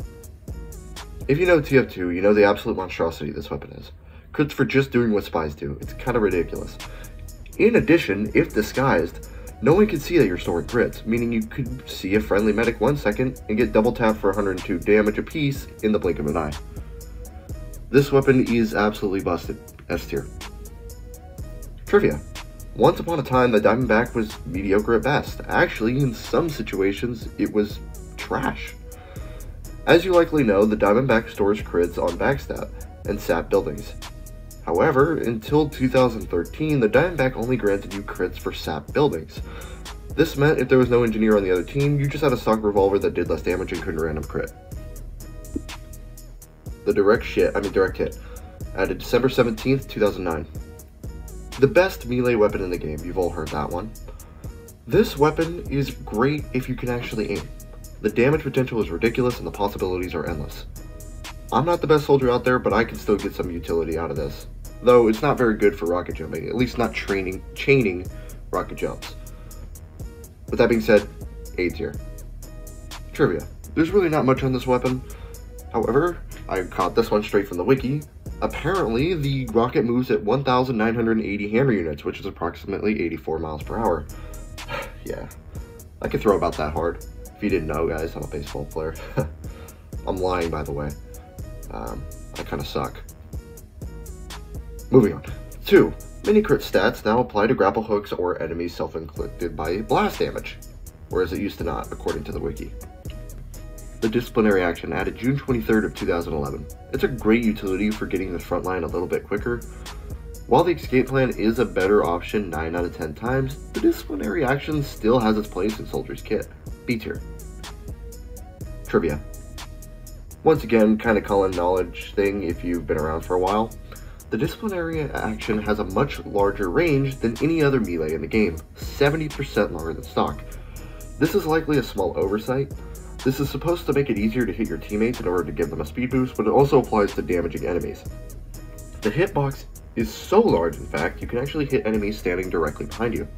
If you know TF2, you know the absolute monstrosity this weapon is. Crits for just doing what spies do. It's kind of ridiculous. In addition, if disguised, no one can see that you're storing crits, meaning you could see a friendly medic 1 second and get double tapped for 102 damage apiece in the blink of an eye. This weapon is absolutely busted. S tier. Trivia. Once upon a time, the Diamondback was mediocre at best. Actually, in some situations, it was trash. As you likely know, the Diamondback stores crits on backstab and sap buildings. However, until 2013, the Diamondback only granted you crits for sap buildings. This meant if there was no engineer on the other team, you just had a stock revolver that did less damage and couldn't random crit. The direct hit, added December 17th, 2009. The best melee weapon in the game, you've all heard that one. This weapon is great if you can actually aim. The damage potential is ridiculous and the possibilities are endless. I'm not the best soldier out there, but I can still get some utility out of this. Though it's not very good for rocket jumping, at least not chaining rocket jumps. With that being said, A tier. Trivia. There's really not much on this weapon. However, I caught this one straight from the wiki. Apparently, the rocket moves at 1,980 hammer units, which is approximately 84 miles per hour. Yeah, I could throw about that hard. If you didn't know, guys, I'm a baseball player. I'm lying, by the way. I kind of suck. Moving on. 2. Mini crit stats now apply to grapple hooks or enemies self-inflicted by blast damage, whereas it used to not, according to the wiki. The Disciplinary Action, added June 23rd of 2011. It's a great utility for getting the front line a little bit quicker. While the Escape Plan is a better option 9 out of 10 times, the Disciplinary Action still has its place in Soldier's Kit. B tier. Trivia. Once again, kind of common knowledge thing if you've been around for a while. The Disciplinary Action has a much larger range than any other melee in the game, 70% longer than stock. This is likely a small oversight. This is supposed to make it easier to hit your teammates in order to give them a speed boost, but it also applies to damaging enemies. The hitbox is so large, in fact, you can actually hit enemies standing directly behind you.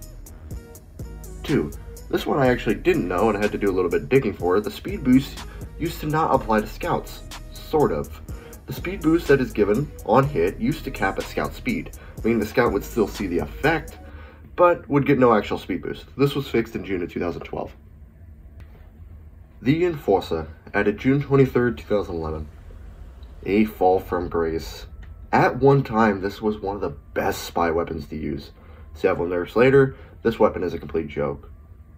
2. This one I actually didn't know and I had to do a little bit of digging for. The speed boost used to not apply to scouts, sort of. The speed boost that is given on hit used to cap at scout speed, meaning the scout would still see the effect, but would get no actual speed boost. This was fixed in June of 2012. The Enforcer added June 23rd, 2011. A fall from grace. At one time, this was one of the best spy weapons to use. Several nerfs later, this weapon is a complete joke.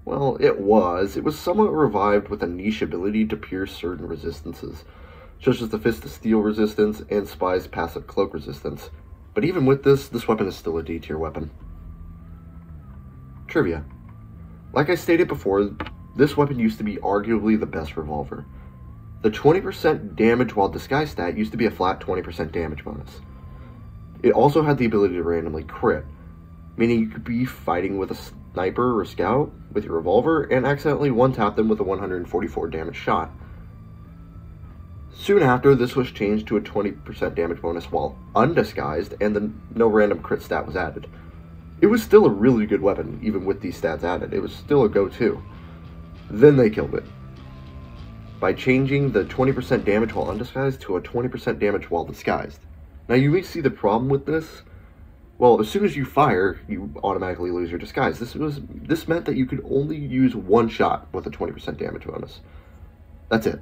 Well, it was. It was somewhat revived with a niche ability to pierce certain resistances, such as the Fist of Steel resistance and Spy's passive cloak resistance. But even with this, this weapon is still a D-tier weapon. Trivia. Like I stated before, this weapon used to be arguably the best revolver. The 20% damage while disguise stat used to be a flat 20% damage bonus. It also had the ability to randomly crit, meaning you could be fighting with a sniper or scout with your revolver and accidentally one-tap them with a 144 damage shot. Soon after, this was changed to a 20% damage bonus while undisguised, and then no random crit stat was added. It was still a really good weapon, even with these stats added. It was still a go-to. Then they killed it by changing the 20% damage while undisguised to a 20% damage while disguised. Now, you may see the problem with this. Well, as soon as you fire, you automatically lose your disguise. This meant that you could only use one shot with a 20% damage bonus. That's it.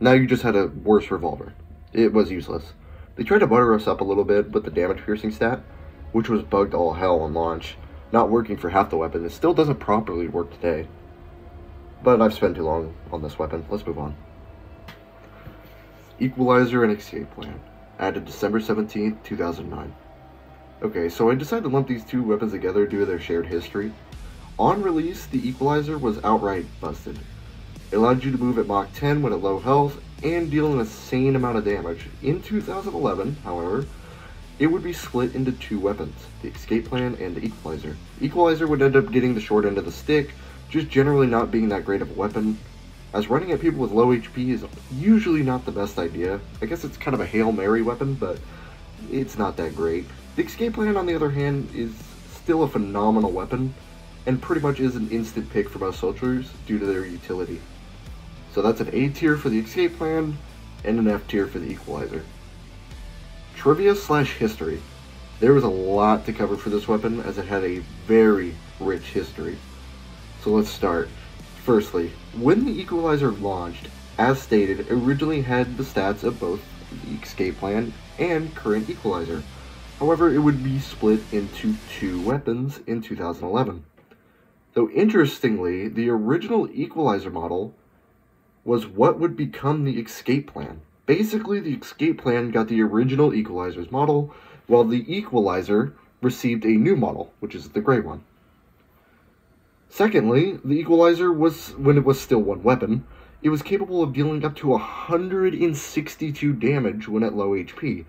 Now you just had a worse revolver. It was useless. They tried to butter us up a little bit with the damage piercing stat, which was bugged all hell on launch, not working for half the weapon. It still doesn't properly work today. But I've spent too long on this weapon. Let's move on. Equalizer and Escape Plan, added December 17, 2009. Okay, so I decided to lump these two weapons together due to their shared history. On release, the Equalizer was outright busted. It allowed you to move at Mach 10 when at low health and deal an insane amount of damage. In 2011, however, it would be split into two weapons, the Escape Plan and the Equalizer. Equalizer would end up getting the short end of the stick, just generally not being that great of a weapon, as running at people with low HP is usually not the best idea. I guess it's kind of a Hail Mary weapon, but it's not that great. The Escape Plan, on the other hand, is still a phenomenal weapon, and pretty much is an instant pick for most soldiers due to their utility. So that's an A tier for the Escape Plan, and an F tier for the Equalizer. Trivia / history. There was a lot to cover for this weapon, as it had a very rich history. So let's start. Firstly, when the Equalizer launched, as stated, it originally had the stats of both the Escape Plan and current Equalizer. However, it would be split into two weapons in 2011. Though interestingly, the original Equalizer model was what would become the Escape Plan. Basically, the Escape Plan got the original Equalizer's model, while the Equalizer received a new model, which is the gray one. Secondly, the Equalizer was, when it was still one weapon, it was capable of dealing up to 162 damage when at low HP,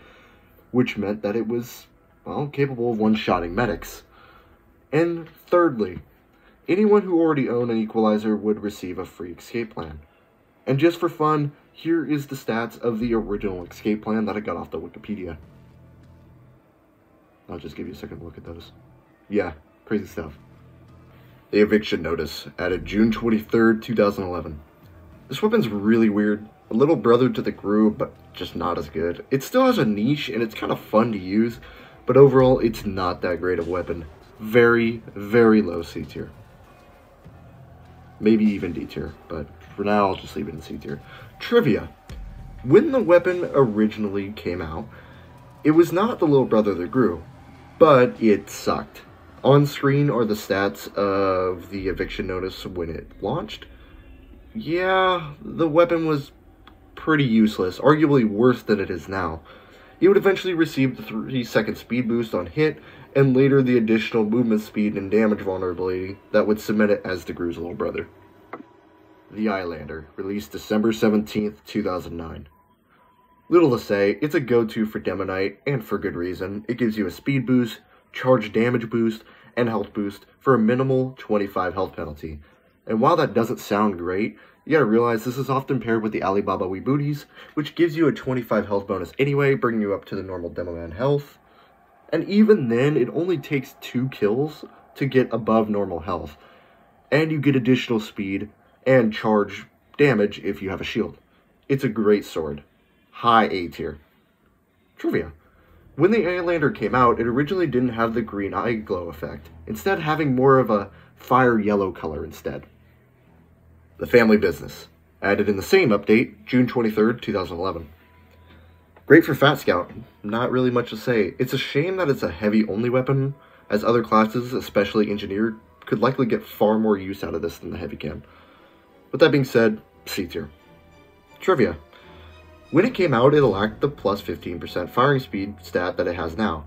which meant that it was, well, capable of one-shotting medics. And thirdly, anyone who already owned an Equalizer would receive a free Escape Plan. And just for fun, here is the stats of the original Escape Plan that I got off the Wikipedia. I'll just give you a second to look at those. Yeah, crazy stuff. The Eviction Notice, added June 23rd, 2011. This weapon's really weird, a little brother to the Groove, but just not as good. It still has a niche, and it's kind of fun to use, but overall, it's not that great of a weapon. Very, very low C tier. Maybe even D tier, but for now, I'll just leave it in C tier. Trivia. When the weapon originally came out, it was not the little brother that grew, but it sucked. On screen are the stats of the Eviction Notice when it launched. Yeah, the weapon was pretty useless, arguably worse than it is now. You would eventually receive the 3-second speed boost on hit, and later the additional movement speed and damage vulnerability that would cement it as the Gru's little brother. The Eyelander, released December 17th, 2009. Little to say, it's a go-to for Demonite, and for good reason. It gives you a speed boost, charge damage boost, and health boost for a minimal 25 health penalty. And while that doesn't sound great, you gotta realize this is often paired with the Alibaba Wee Booties, which gives you a 25 health bonus anyway, bringing you up to the normal Demoman health. And even then, it only takes 2 kills to get above normal health. And you get additional speed and charge damage if you have a shield. It's a great sword. high A tier. Trivia. When the Eyelander came out, it originally didn't have the green eye glow effect, instead having more of a fire yellow color instead. The Family Business. Added in the same update, June 23rd, 2011. Great for Fat Scout. Not really much to say. It's a shame that it's a heavy-only weapon, as other classes, especially Engineer, could likely get far more use out of this than the heavy can. With that being said, C tier. Trivia. When it came out, it lacked the plus 15% firing speed stat that it has now,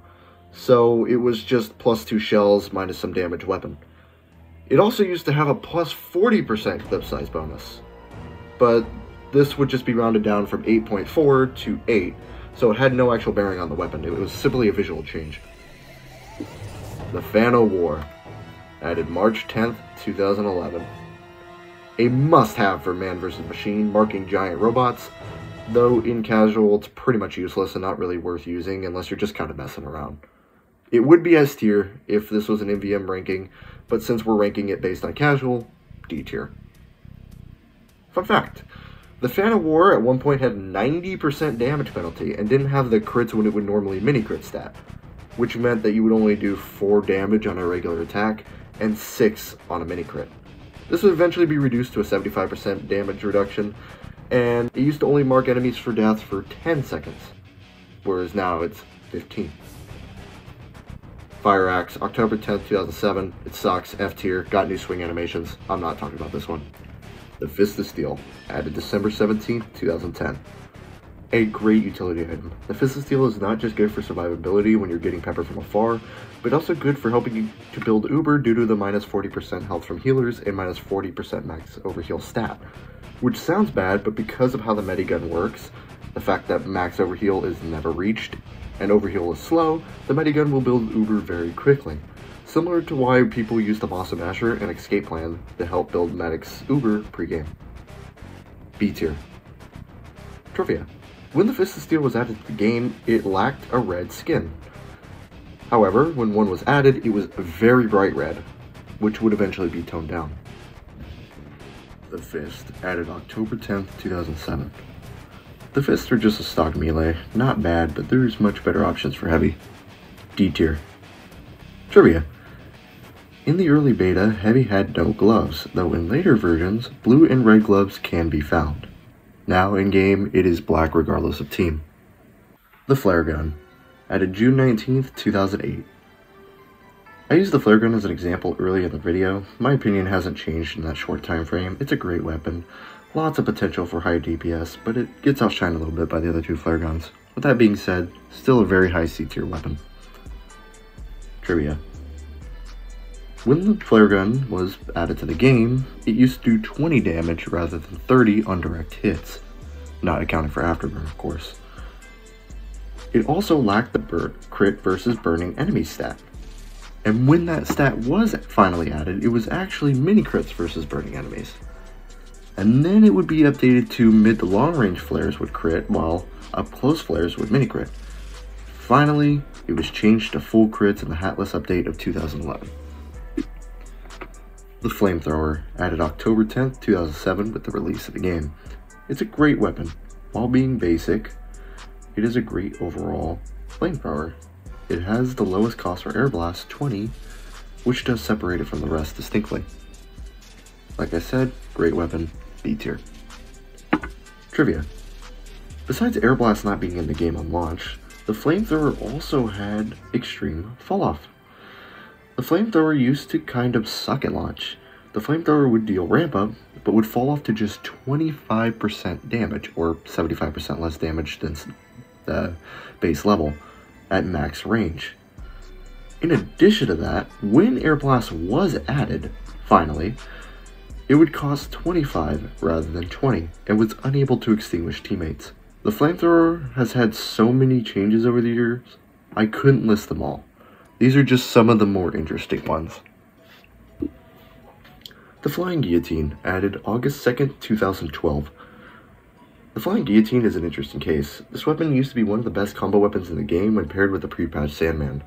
so it was just plus 2 shells minus some damage weapon. It also used to have a plus 40% clip size bonus, but this would just be rounded down from 8.4 to 8, so it had no actual bearing on the weapon. It was simply a visual change. The Fan O' War, added March 10th, 2011. A must-have for man versus machine, marking giant robots, though in casual it's pretty much useless and not really worth using unless you're just kind of messing around. It would be S tier if this was an MVM ranking, but since we're ranking it based on casual, D tier. Fun fact, the Fan O' War at one point had 90% damage penalty and didn't have the crits when it would normally mini-crit stat, which meant that you would only do 4 damage on a regular attack and 6 on a mini-crit. This would eventually be reduced to a 75% damage reduction, and it used to only mark enemies for death for 10 seconds, whereas now it's 15. Fire Axe, October 10th, 2007. It sucks, F tier, got new swing animations. I'm not talking about this one. The Fist of Steel, added December 17th, 2010. A great utility item. The Fist of Steel is not just good for survivability when you're getting peppered from afar, but also good for helping you to build Uber due to the minus 40% health from healers and minus 40% max overheal stat. Which sounds bad, but because of how the Medigun works, the fact that max overheal is never reached, and overheal is slow, the Medigun will build Uber very quickly. Similar to why people use the Boss Masher and Escape Plan to help build Medic's Uber pregame. B tier. Trivia. When the Fist of Steel was added to the game, it lacked a red skin. However, when one was added, it was very bright red, which would eventually be toned down. The Fist, added October 10th, 2007. The Fists are just a stock melee, not bad, but there's much better options for heavy. D tier. Trivia. In the early beta, heavy had no gloves, though in later versions, blue and red gloves can be found. Now in game, it is black regardless of team. The Flare Gun, added June 19th, 2008. I used the flare gun as an example early in the video. My opinion hasn't changed in that short time frame. It's a great weapon, lots of potential for high DPS, but it gets outshined a little bit by the other two flare guns. With that being said, still a very high C tier weapon. Trivia. When the flare gun was added to the game, it used to do 20 damage rather than 30 on direct hits, not accounting for afterburn, of course. It also lacked the crit versus burning enemy stat. And when that stat was finally added, it was actually mini-crits versus burning enemies. And then it would be updated to mid to long-range flares would crit, while up-close flares would mini-crit. Finally, it was changed to full crits in the Hatless update of 2011. The Flamethrower, added October 10th, 2007 with the release of the game. It's a great weapon. While being basic, it is a great overall flamethrower. It has the lowest cost for air blast, 20, which does separate it from the rest distinctly. Like I said, great weapon, B tier. Trivia. Besides air blast not being in the game on launch, the flamethrower also had extreme falloff. The flamethrower used to kind of suck at launch. The flamethrower would deal ramp up, but would fall off to just 25% damage, or 75% less damage than the base level, at max range. In addition to that, when air blast was added, finally, it would cost 25 rather than 20, and was unable to extinguish teammates. The flamethrower has had so many changes over the years, I couldn't list them all. These are just some of the more interesting ones. The Flying Guillotine, added August 2nd, 2012. The Flying Guillotine is an interesting case. This weapon used to be one of the best combo weapons in the game when paired with the pre-patch Sandman.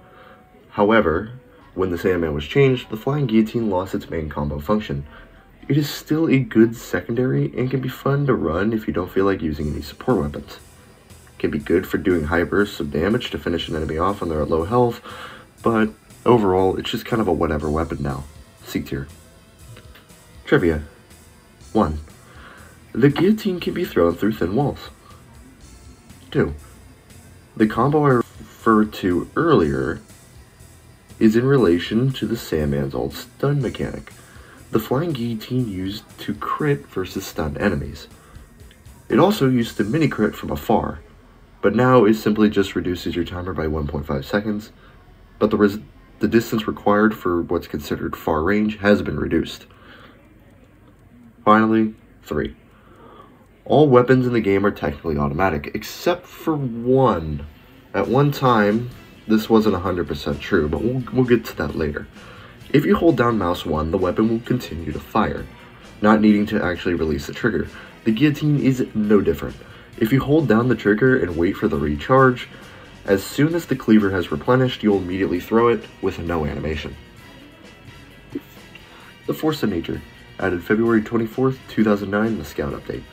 However, when the Sandman was changed, the Flying Guillotine lost its main combo function. It is still a good secondary and can be fun to run if you don't feel like using any support weapons. Can be good for doing high bursts of damage to finish an enemy off when they're at low health, but overall, it's just kind of a whatever weapon now. C tier. Trivia. 1. The guillotine can be thrown through thin walls. 2. The combo I referred to earlier is in relation to the Sandman's old stun mechanic, the flying guillotine used to crit versus stun enemies. It also used to mini crit from afar, but now it simply just reduces your timer by 1.5 seconds, but the distance required for what's considered far range has been reduced. Finally, 3. All weapons in the game are technically automatic, except for one. At one time, this wasn't 100% true, but we'll get to that later. If you hold down mouse 1, the weapon will continue to fire, not needing to actually release the trigger. The guillotine is no different. If you hold down the trigger and wait for the recharge, as soon as the cleaver has replenished, you'll immediately throw it with no animation. The Force of Nature, added February 24th, 2009 in the Scout update.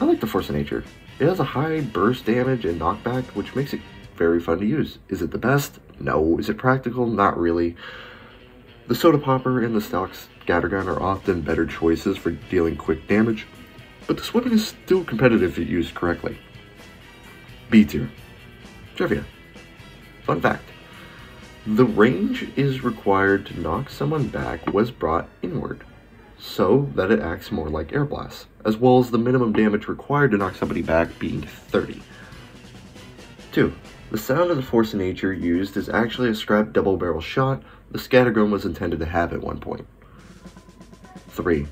I like the Force of Nature. It has a high burst damage and knockback, which makes it very fun to use. Is it the best? No. Is it practical? Not really. The Soda Popper and the Stock Scattergun are often better choices for dealing quick damage, but this weapon is still competitive if used correctly. B tier. Trivia. Fun fact. The range is required to knock someone back was brought inward, so that it acts more like air blasts, as well as the minimum damage required to knock somebody back being 30. 2. The sound of the Force of Nature used is actually a scrap double barrel shot the scattergun was intended to have at one point. 3.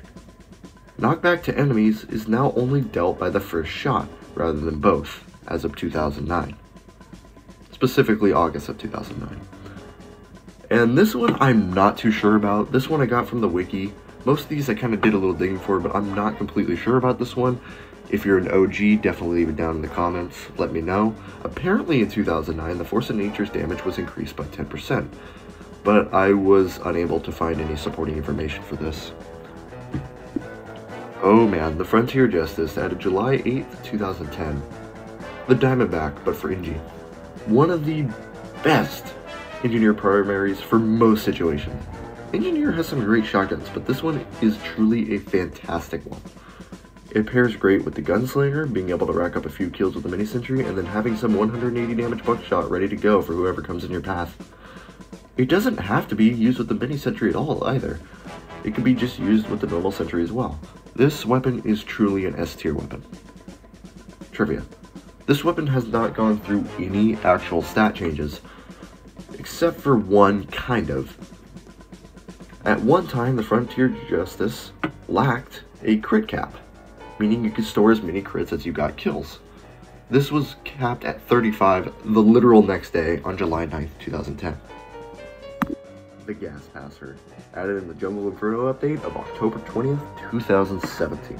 Knockback to enemies is now only dealt by the first shot, rather than both, as of 2009. Specifically August of 2009. And this one I'm not too sure about. This one I got from the wiki. Most of these I kind of did a little digging for, but I'm not completely sure about this one. If you're an OG, definitely leave it down in the comments, let me know. Apparently in 2009, the Force of Nature's damage was increased by 10%, but I was unable to find any supporting information for this. Oh man, the Frontier Justice added July 8th, 2010. The Diamondback, but for Inji. One of the best engineer primaries for most situations. Engineer has some great shotguns, but this one is truly a fantastic one. It pairs great with the Gunslinger, being able to rack up a few kills with the Mini Sentry, and then having some 180 damage buckshot ready to go for whoever comes in your path. It doesn't have to be used with the Mini Sentry at all, either. It can be just used with the normal Sentry as well. This weapon is truly an S tier weapon. Trivia. This weapon has not gone through any actual stat changes, except for one, kind of. At one time, the Frontier Justice lacked a crit cap, meaning you could store as many crits as you got kills. This was capped at 35 the literal next day on July 9th, 2010. The Gas Passer, added in the Jungle Inferno update of October 20th, 2017.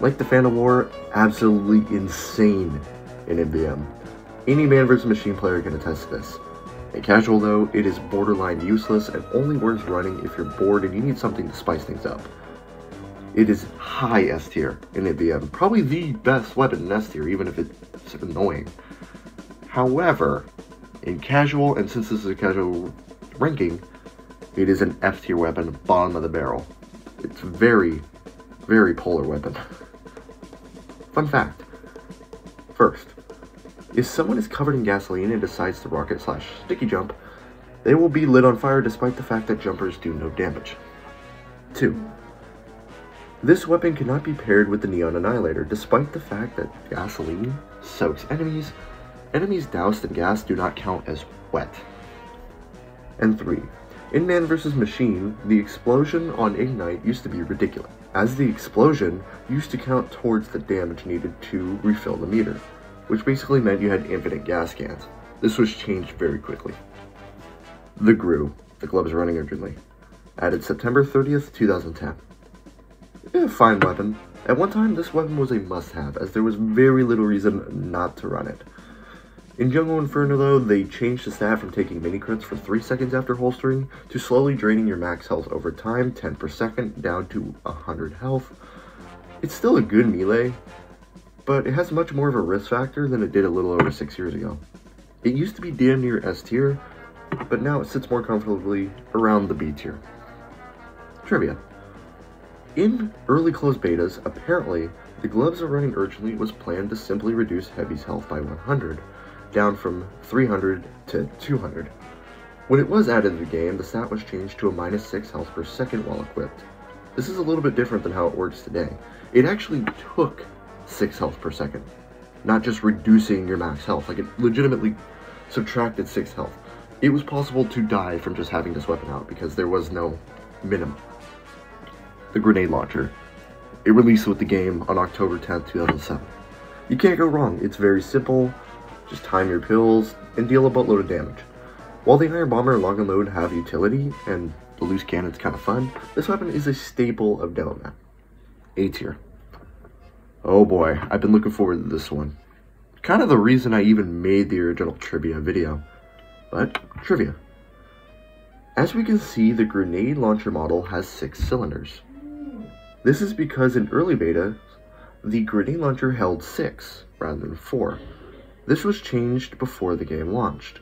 Like the Fan O' War, absolutely insane in MVM. Any man vs. machine player can attest to this. In casual though, it is borderline useless and only worth running if you're bored and you need something to spice things up. It is high S tier in MVM, probably the best weapon in S tier, even if it's annoying. However, in casual, and since this is a casual ranking, it is an F tier weapon, bottom of the barrel. It's very, very polar weapon. Fun fact. First, if someone is covered in gasoline and decides to rocket / sticky jump, they will be lit on fire despite the fact that jumpers do no damage. 2. This weapon cannot be paired with the Neon Annihilator, despite the fact that gasoline soaks enemies. Enemies doused in gas do not count as wet. And 3. In Man vs. Machine, the explosion on Ignite used to be ridiculous, as the explosion used to count towards the damage needed to refill the meter, which basically meant you had infinite gas cans. This was changed very quickly. The GRU, the Gloves Running Urgently, added September 30th, 2010. A fine weapon. At one time, this weapon was a must-have, as there was very little reason not to run it. In Jungle Inferno, though, they changed the stat from taking mini-crits for 3 seconds after holstering to slowly draining your max health over time, 10 per second, down to 100 health. It's still a good melee, but it has much more of a risk factor than it did a little over 6 years ago. It used to be damn near S tier, but now it sits more comfortably around the B tier. Trivia. In early closed betas, apparently, the Gloves of Running Urgently was planned to simply reduce Heavy's health by 100, down from 300 to 200. When it was added to the game, the stat was changed to a -6 health per second while equipped. This is a little bit different than how it works today. It actually took 6 health per second, not just reducing your max health. Like, it legitimately subtracted 6 health. It was possible to die from just having this weapon out because there was no minimum. The Grenade Launcher. It released with the game on October 10th, 2007. You can't go wrong. It's very simple. Just time your pills and deal a buttload of damage. While the Iron Bomber and Lock and Load have utility, and the Loose Cannon's kind of fun, this weapon is a staple of Diamondback. A tier. Oh boy, I've been looking forward to this one. Kind of the reason I even made the original trivia video. But, trivia. As we can see, the Grenade Launcher model has 6 cylinders. This is because in early beta, the Grenade Launcher held 6, rather than 4. This was changed before the game launched.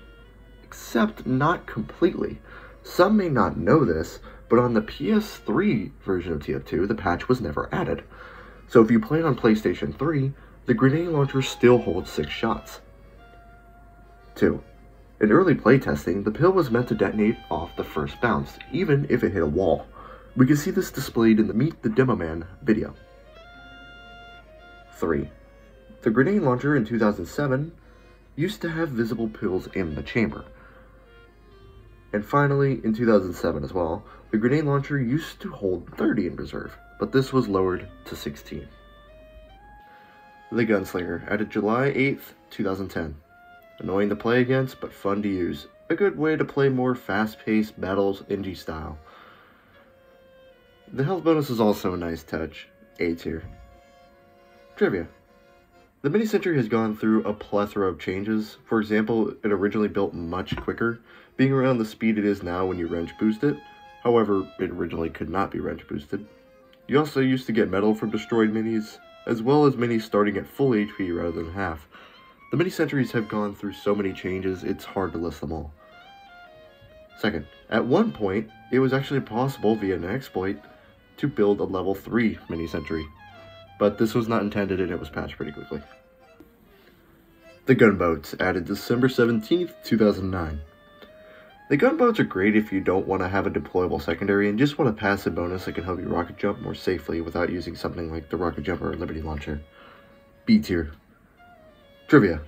Except not completely. Some may not know this, but on the PS3 version of TF2, the patch was never added. So if you play on PlayStation 3, the Grenade Launcher still holds 6 shots. 2. In early playtesting, the pill was meant to detonate off the first bounce, even if it hit a wall. We can see this displayed in the Meet the Demo Man video. 3. The Grenade Launcher in 2007 used to have visible pills in the chamber. And finally, in 2007 as well, the Grenade Launcher used to hold 30 in reserve, but this was lowered to 16. The Gunslinger, added July 8th, 2010. Annoying to play against, but fun to use. A good way to play more fast-paced battles, NG style. The health bonus is also a nice touch. A tier. Trivia. The Mini Sentry has gone through a plethora of changes. For example, it originally built much quicker, being around the speed it is now when you wrench boost it. However, it originally could not be wrench boosted. You also used to get metal from destroyed minis, as well as minis starting at full HP rather than half. The Mini Sentries have gone through so many changes, it's hard to list them all. Second, at one point, it was actually possible via an exploit to build a level 3 Mini Sentry. But this was not intended and it was patched pretty quickly. The Gunboats, added December 17th, 2009. The Gunboats are great if you don't want to have a deployable secondary and just want a passive bonus that can help you rocket jump more safely without using something like the Rocket Jumper or Liberty Launcher. B tier. Trivia.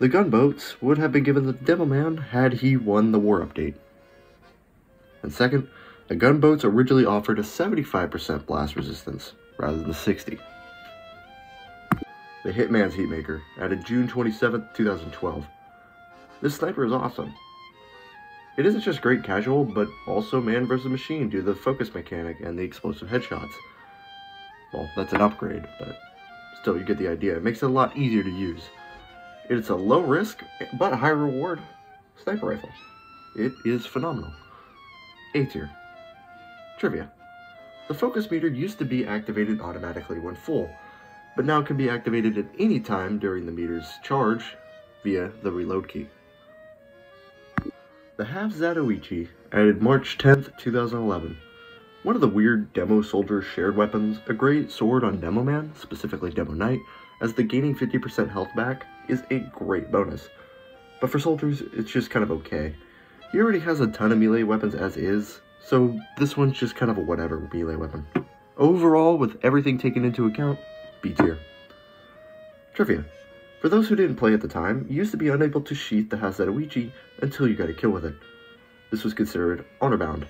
The Gunboats would have been given the Demo Man had he won the war update. And second, the Gunboats originally offered a 75% blast resistance, rather than 60. The Hitman's Heatmaker, added June 27th, 2012. This sniper is awesome. It isn't just great casual, but also man versus machine due to the focus mechanic and the explosive headshots. Well, that's an upgrade, but still you get the idea. It makes it a lot easier to use. It's a low risk, but high reward sniper rifle. It is phenomenal. A tier. Trivia. The focus meter used to be activated automatically when full, but now can be activated at any time during the meter's charge via the reload key. The Havzatoichi, added March 10th, 2011. One of the weird Demo Soldier shared weapons, a great sword on Demo Man, specifically Demo Knight, as the gaining 50% health back is a great bonus. But for soldiers, it's just kind of okay. He already has a ton of melee weapons as is, so this one's just kind of a whatever melee weapon. Overall, with everything taken into account, B tier. Trivia. For those who didn't play at the time, you used to be unable to sheath the Hazatoichi until you got a kill with it. This was considered honor bound.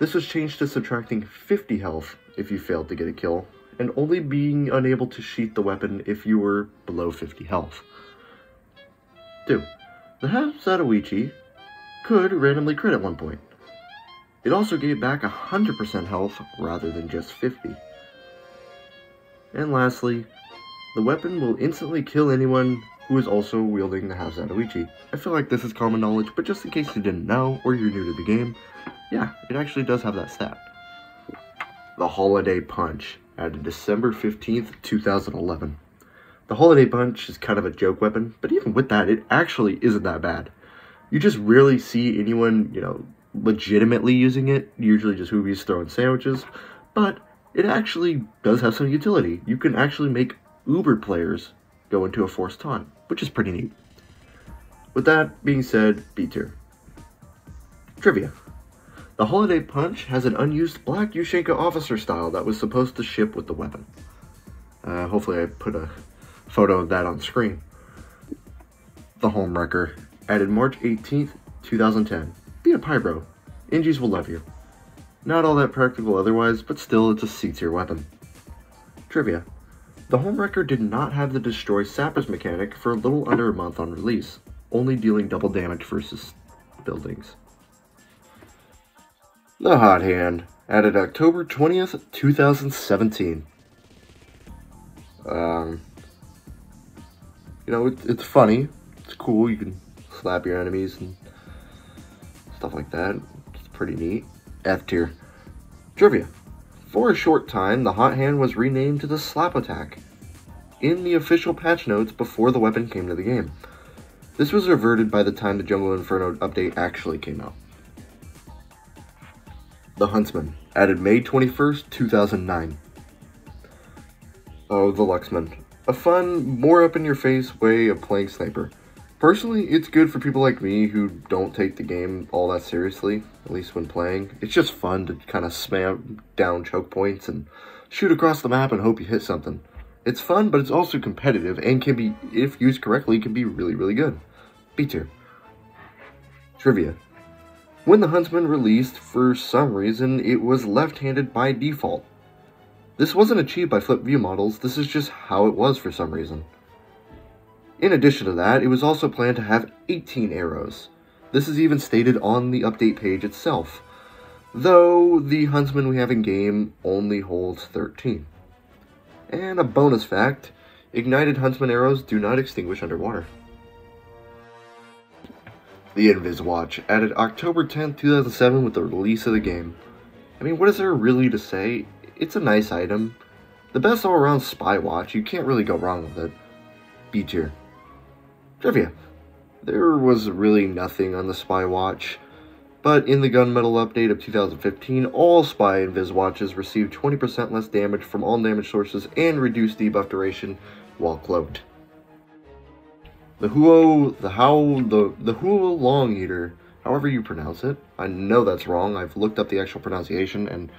This was changed to subtracting 50 health if you failed to get a kill, and only being unable to sheath the weapon if you were below 50 health. 2. The Hazatoichi could randomly crit at one point. It also gave back 100% health rather than just 50. And lastly, the weapon will instantly kill anyone who is also wielding the Havzatoichi. I feel like this is common knowledge, but just in case you didn't know or you're new to the game, yeah, it actually does have that stat. The Holiday Punch, added December 15th, 2011. The Holiday Punch is kind of a joke weapon, but even with that, it actually isn't that bad. You just rarely see anyone, you know, legitimately using it. Usually just Hoobies throwing sandwiches, but it actually does have some utility. You can actually make Uber players go into a forced taunt, which is pretty neat. With that being said, B tier. Trivia. The Holiday Punch has an unused black Ushanka officer style that was supposed to ship with the weapon. Hopefully I put a photo of that on screen. The Homewrecker, added March 18th, 2010. Be a pyro. Ingies will love you. Not all that practical otherwise, but still it's a C tier weapon. Trivia. The Homewrecker did not have the Destroy Sappers mechanic for a little under a month on release, only dealing double damage versus buildings. The Hot Hand, added October 20th, 2017. You know, it's funny, it's cool, you can slap your enemies and stuff like that, it's pretty neat. F tier. Trivia. For a short time, the Hot Hand was renamed to the Slap Attack in the official patch notes before the weapon came to the game. This was reverted by the time the Jungle Inferno update actually came out. The Huntsman, added May 21st, 2009. Oh, the Luxman. A fun, more up-in-your-face way of playing Sniper. Personally, it's good for people like me who don't take the game all that seriously, at least when playing. It's just fun to kind of slam down choke points and shoot across the map and hope you hit something. It's fun, but it's also competitive and can be, if used correctly, can be really, really good. B tier. Trivia. When the Huntsman released, for some reason, it was left-handed by default. This wasn't achieved by flip view models, this is just how it was for some reason. In addition to that, it was also planned to have 18 arrows. This is even stated on the update page itself, though the Huntsman we have in game only holds 13. And a bonus fact, ignited Huntsman arrows do not extinguish underwater. The InvisWatch, added October 10th, 2007 with the release of the game. I mean, what is there really to say? It's a nice item. The best all-around spy watch, you can't really go wrong with it. B tier. Trivia. There was really nothing on the Spy Watch, but in the Gunmetal update of 2015, all Spy and Viz watches received 20% less damage from all damage sources and reduced debuff duration while cloaked. The Huolong Heater, however you pronounce it. I know that's wrong, I've looked up the actual pronunciation, and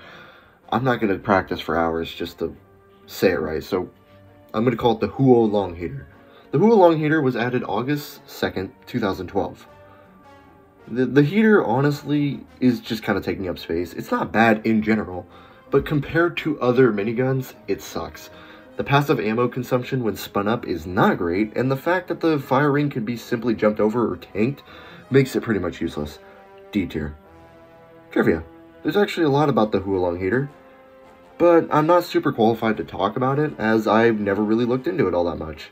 I'm not going to practice for hours just to say it right, so I'm going to call it the Huolong Heater. The Huolong Heater was added August 2nd, 2012. The heater, honestly, is just kind of taking up space. It's not bad in general, but compared to other miniguns, it sucks. The passive ammo consumption when spun up is not great, and the fact that the firing can be simply jumped over or tanked makes it pretty much useless. D tier. Trivia. There's actually a lot about the Huolong Heater, but I'm not super qualified to talk about it, as I've never really looked into it all that much.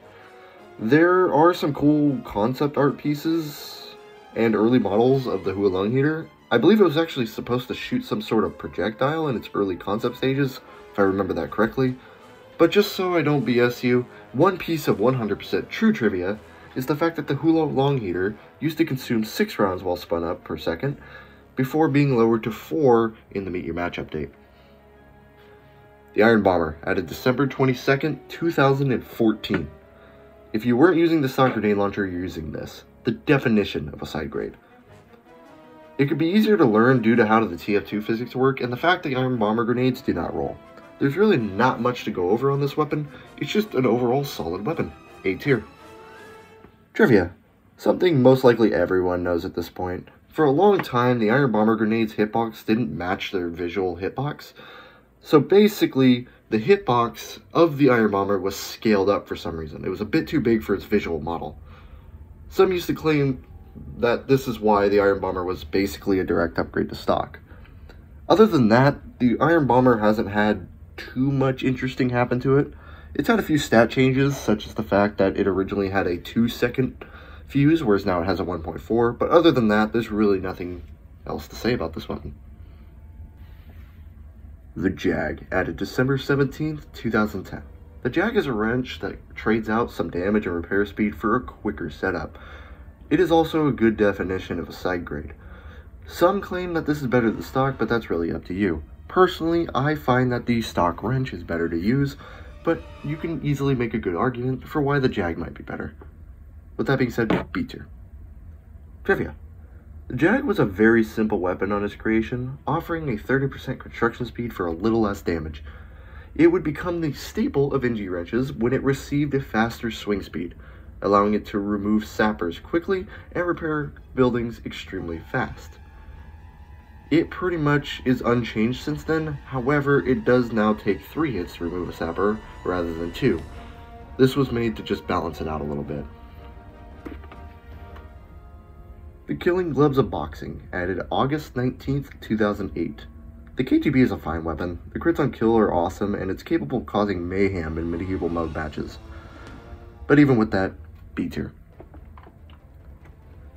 There are some cool concept art pieces and early models of the Huolong Heater. I believe it was actually supposed to shoot some sort of projectile in its early concept stages, if I remember that correctly. But just so I don't BS you, one piece of 100% true trivia is the fact that the Huolong Heater used to consume 6 rounds while spun up per second, before being lowered to 4 in the Meet Your Match update. The Iron Bomber, added December 22nd, 2014. If you weren't using the stock grenade launcher, you're using this. The definition of a side grade. It could be easier to learn due to how the TF2 physics work and the fact that Iron Bomber grenades do not roll. There's really not much to go over on this weapon, it's just an overall solid weapon. A tier. Trivia. Something most likely everyone knows at this point. For a long time, the Iron Bomber grenades hitbox didn't match their visual hitbox. So basically, the hitbox of the Iron Bomber was scaled up for some reason. It was a bit too big for its visual model. Some used to claim that this is why the Iron Bomber was basically a direct upgrade to stock. Other than that, the Iron Bomber hasn't had too much interesting happen to it. It's had a few stat changes, such as the fact that it originally had a 2-second fuse, whereas now it has a 1.4, but other than that, there's really nothing else to say about this weapon. The Jag, added December 17th, 2010. The Jag is a wrench that trades out some damage and repair speed for a quicker setup. It is also a good definition of a side grade. Some claim that this is better than stock, but that's really up to you. Personally, I find that the stock wrench is better to use, but you can easily make a good argument for why the Jag might be better. With that being said, B-tier. Trivia. The Jag was a very simple weapon on its creation, offering a 30% construction speed for a little less damage. It would become the staple of NG wrenches when it received a faster swing speed, allowing it to remove sappers quickly and repair buildings extremely fast. It pretty much is unchanged since then, however, it does now take 3 hits to remove a sapper rather than 2. This was made to just balance it out a little bit. The Killing Gloves of Boxing, added August 19th, 2008. The KGB is a fine weapon, the crits on kill are awesome, and it's capable of causing mayhem in medieval mode matches. But even with that, B tier.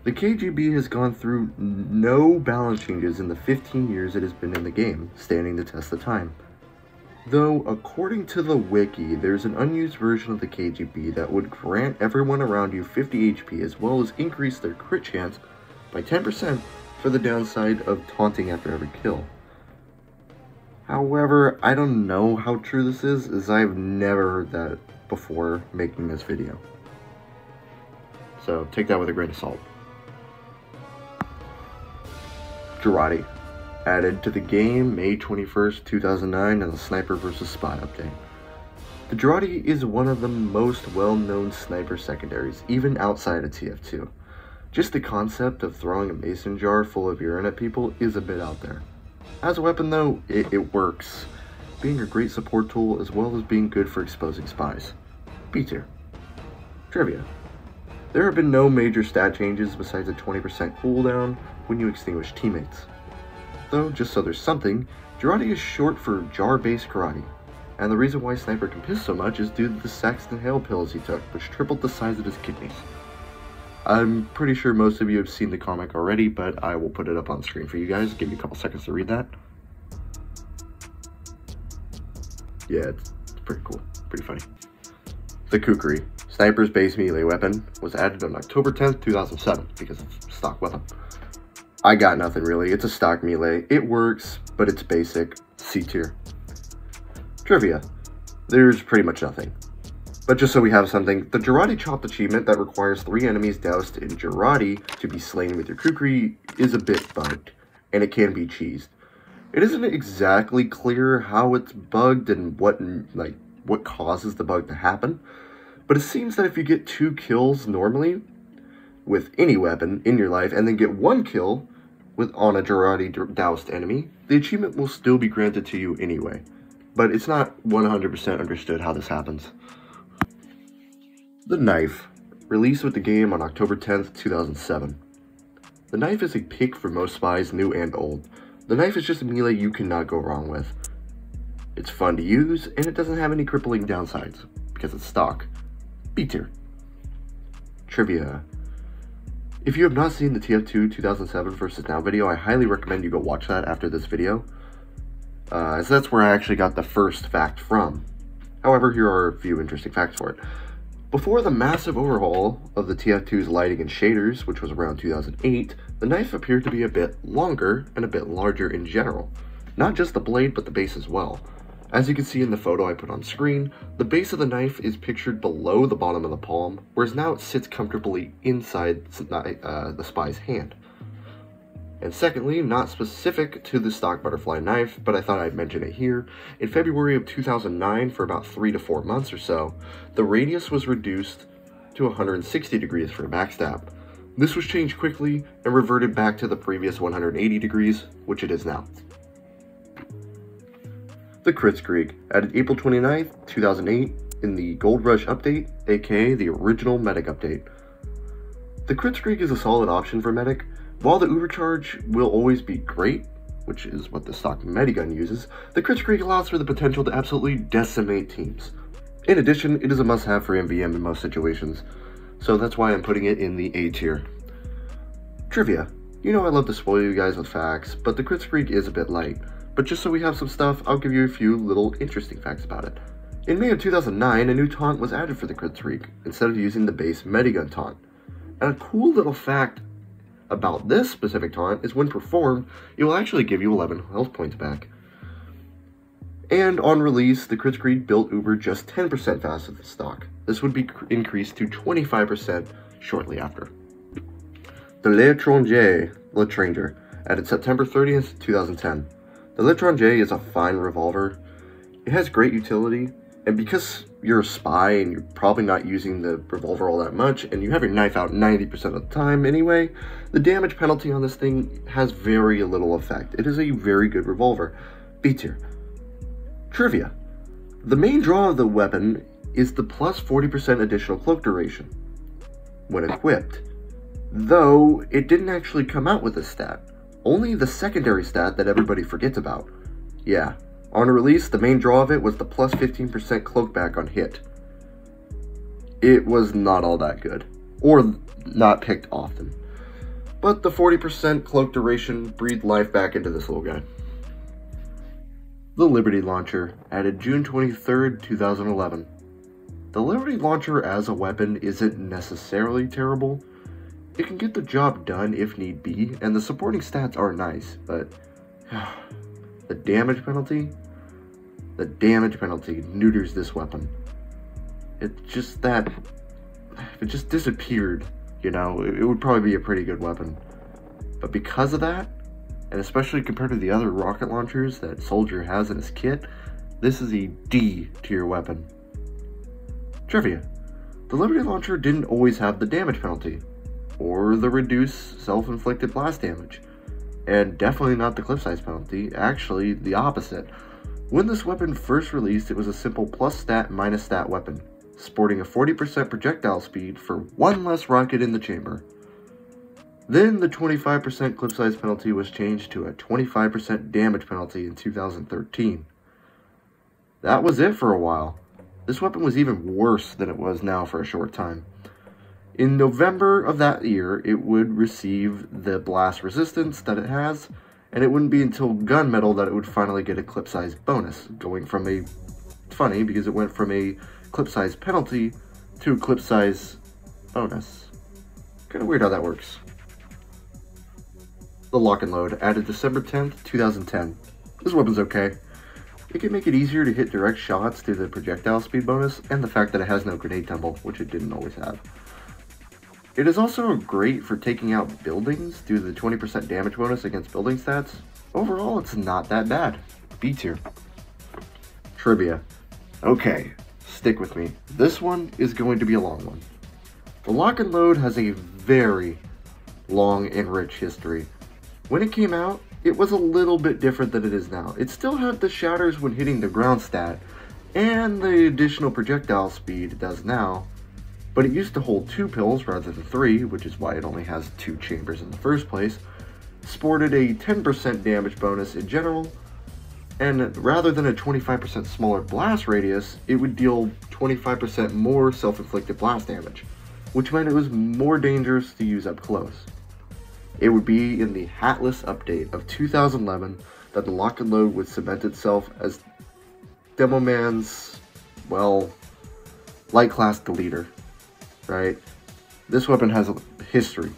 The KGB has gone through no balance changes in the 15 years it has been in the game, standing the test of time. Though, according to the wiki, there's an unused version of the KGB that would grant everyone around you 50 HP as well as increase their crit chance by 10% for the downside of taunting after every kill. However, I don't know how true this is, as I've never heard that before making this video. So, take that with a grain of salt. Jarate, added to the game May 21st, 2009 in the Sniper vs. Spy update. The Jarate is one of the most well-known sniper secondaries, even outside of TF2. Just the concept of throwing a mason jar full of urine at people is a bit out there. As a weapon though, it works, being a great support tool as well as being good for exposing spies. B tier. Trivia. There have been no major stat changes besides a 20% cooldown when you extinguish teammates. Though, just so there's something, Jarate is short for Jar-Based Karate, and the reason why Sniper can piss so much is due to the Saxton Hale pills he took, which tripled the size of his kidneys. I'm pretty sure most of you have seen the comic already, but I will put it up on screen for you guys. Give me a couple seconds to read that. Yeah, it's pretty cool. Pretty funny. The Kukri, Sniper's base melee weapon, was added on October 10th, 2007, because it's a stock weapon. I got nothing really, it's a stock melee, it works, but it's basic, C tier. Trivia, there's pretty much nothing. But just so we have something, the Jarate Chopped achievement that requires 3 enemies doused in Jarate to be slain with your Kukri is a bit bugged, and it can be cheesed. It isn't exactly clear how it's bugged and what causes the bug to happen, but it seems that if you get 2 kills normally with any weapon in your life and then get 1 kill on a Jarate doused enemy, the achievement will still be granted to you anyway, but it's not 100% understood how this happens. The Knife, released with the game on October 10th, 2007. The Knife is a pick for most spies, new and old. The Knife is just a melee you cannot go wrong with. It's fun to use, and it doesn't have any crippling downsides, because it's stock. B tier. Trivia. If you have not seen the TF2 2007 vs. Now video, I highly recommend you go watch that after this video, as that's where I actually got the first fact from. However, here are a few interesting facts for it. Before the massive overhaul of the TF2's lighting and shaders, which was around 2008, the knife appeared to be a bit longer and a bit larger in general. Not just the blade, but the base as well. As you can see in the photo I put on screen, the base of the knife is pictured below the bottom of the palm, whereas now it sits comfortably inside the spy's hand. And secondly, not specific to the stock butterfly knife, but I thought I'd mention it here, in February of 2009 for about 3 to 4 months or so, the radius was reduced to 160 degrees for a backstab. This was changed quickly and reverted back to the previous 180 degrees, which it is now. The Kritzkrieg, added April 29th, 2008 in the Gold Rush update, aka the original Medic update. The Kritzkrieg is a solid option for Medic. While the Ubercharge will always be great, which is what the stock Medigun uses, the Kritzkrieg allows for the potential to absolutely decimate teams. In addition, it is a must-have for MVM in most situations, so that's why I'm putting it in the A tier. Trivia. You know I love to spoil you guys with facts, but the Kritzkrieg is a bit light, but just so we have some stuff, I'll give you a few little interesting facts about it. In May of 2009, a new taunt was added for the Kritzkrieg, instead of using the base Medigun taunt. And a cool little fact about this specific taunt is when performed, it will actually give you 11 health points back. And on release, the Kritzkrieg built Uber just 10% faster than stock. This would be increased to 25% shortly after. The Le Tranger, added September 30th, 2010. The Le Tranger is a fine revolver. It has great utility, and because you're a spy and you're probably not using the revolver all that much, and you have your knife out 90% of the time anyway, the damage penalty on this thing has very little effect. It is a very good revolver. B tier. Trivia. The main draw of the weapon is the plus 40% additional cloak duration when equipped, though it didn't actually come out with this stat, only the secondary stat that everybody forgets about. Yeah. On release, the main draw of it was the plus 15% cloakback on hit. It was not all that good, or not picked often. But the 40% cloak duration breathed life back into this little guy. The Liberty Launcher, added June 23rd, 2011. The Liberty Launcher as a weapon isn't necessarily terrible. It can get the job done if need be, and the supporting stats are nice, but the damage penalty? The damage penalty neuters this weapon. It's just that, if it just disappeared, you know, it would probably be a pretty good weapon. But because of that, and especially compared to the other rocket launchers that Soldier has in his kit, this is a D tier weapon. Trivia. The Liberty Launcher didn't always have the damage penalty, or the reduced self-inflicted blast damage. And definitely not the clip size penalty, actually the opposite. When this weapon first released, it was a simple plus stat minus stat weapon, sporting a 40% projectile speed for one less rocket in the chamber. Then the 25% clip size penalty was changed to a 25% damage penalty in 2013. That was it for a while. This weapon was even worse than it was now for a short time. In November of that year, it would receive the blast resistance that it has, and it wouldn't be until Gunmetal that it would finally get a clip size bonus, going from a, funny, because it went from a clip size penalty to a clip size bonus. Kind of weird how that works. The Lock and Load, added December 10th, 2010. This weapon's okay. It can make it easier to hit direct shots through the projectile speed bonus, and the fact that it has no grenade tumble, which it didn't always have. It is also great for taking out buildings due to the 20% damage bonus against building stats. Overall, it's not that bad. B tier. Trivia. Okay, stick with me. This one is going to be a long one. The Lock and Load has a very long and rich history. When it came out, it was a little bit different than it is now. It still had the shatters when hitting the ground stat, and the additional projectile speed it does now. But it used to hold 2 pills rather than 3, which is why it only has 2 chambers in the first place, sported a 10% damage bonus in general, and rather than a 25% smaller blast radius, it would deal 25% more self-inflicted blast damage, which meant it was more dangerous to use up close. It would be in the Hatless update of 2011 that the Lock and Load would cement itself as Demo Man's, well, light class deleter. Right? This weapon has a history.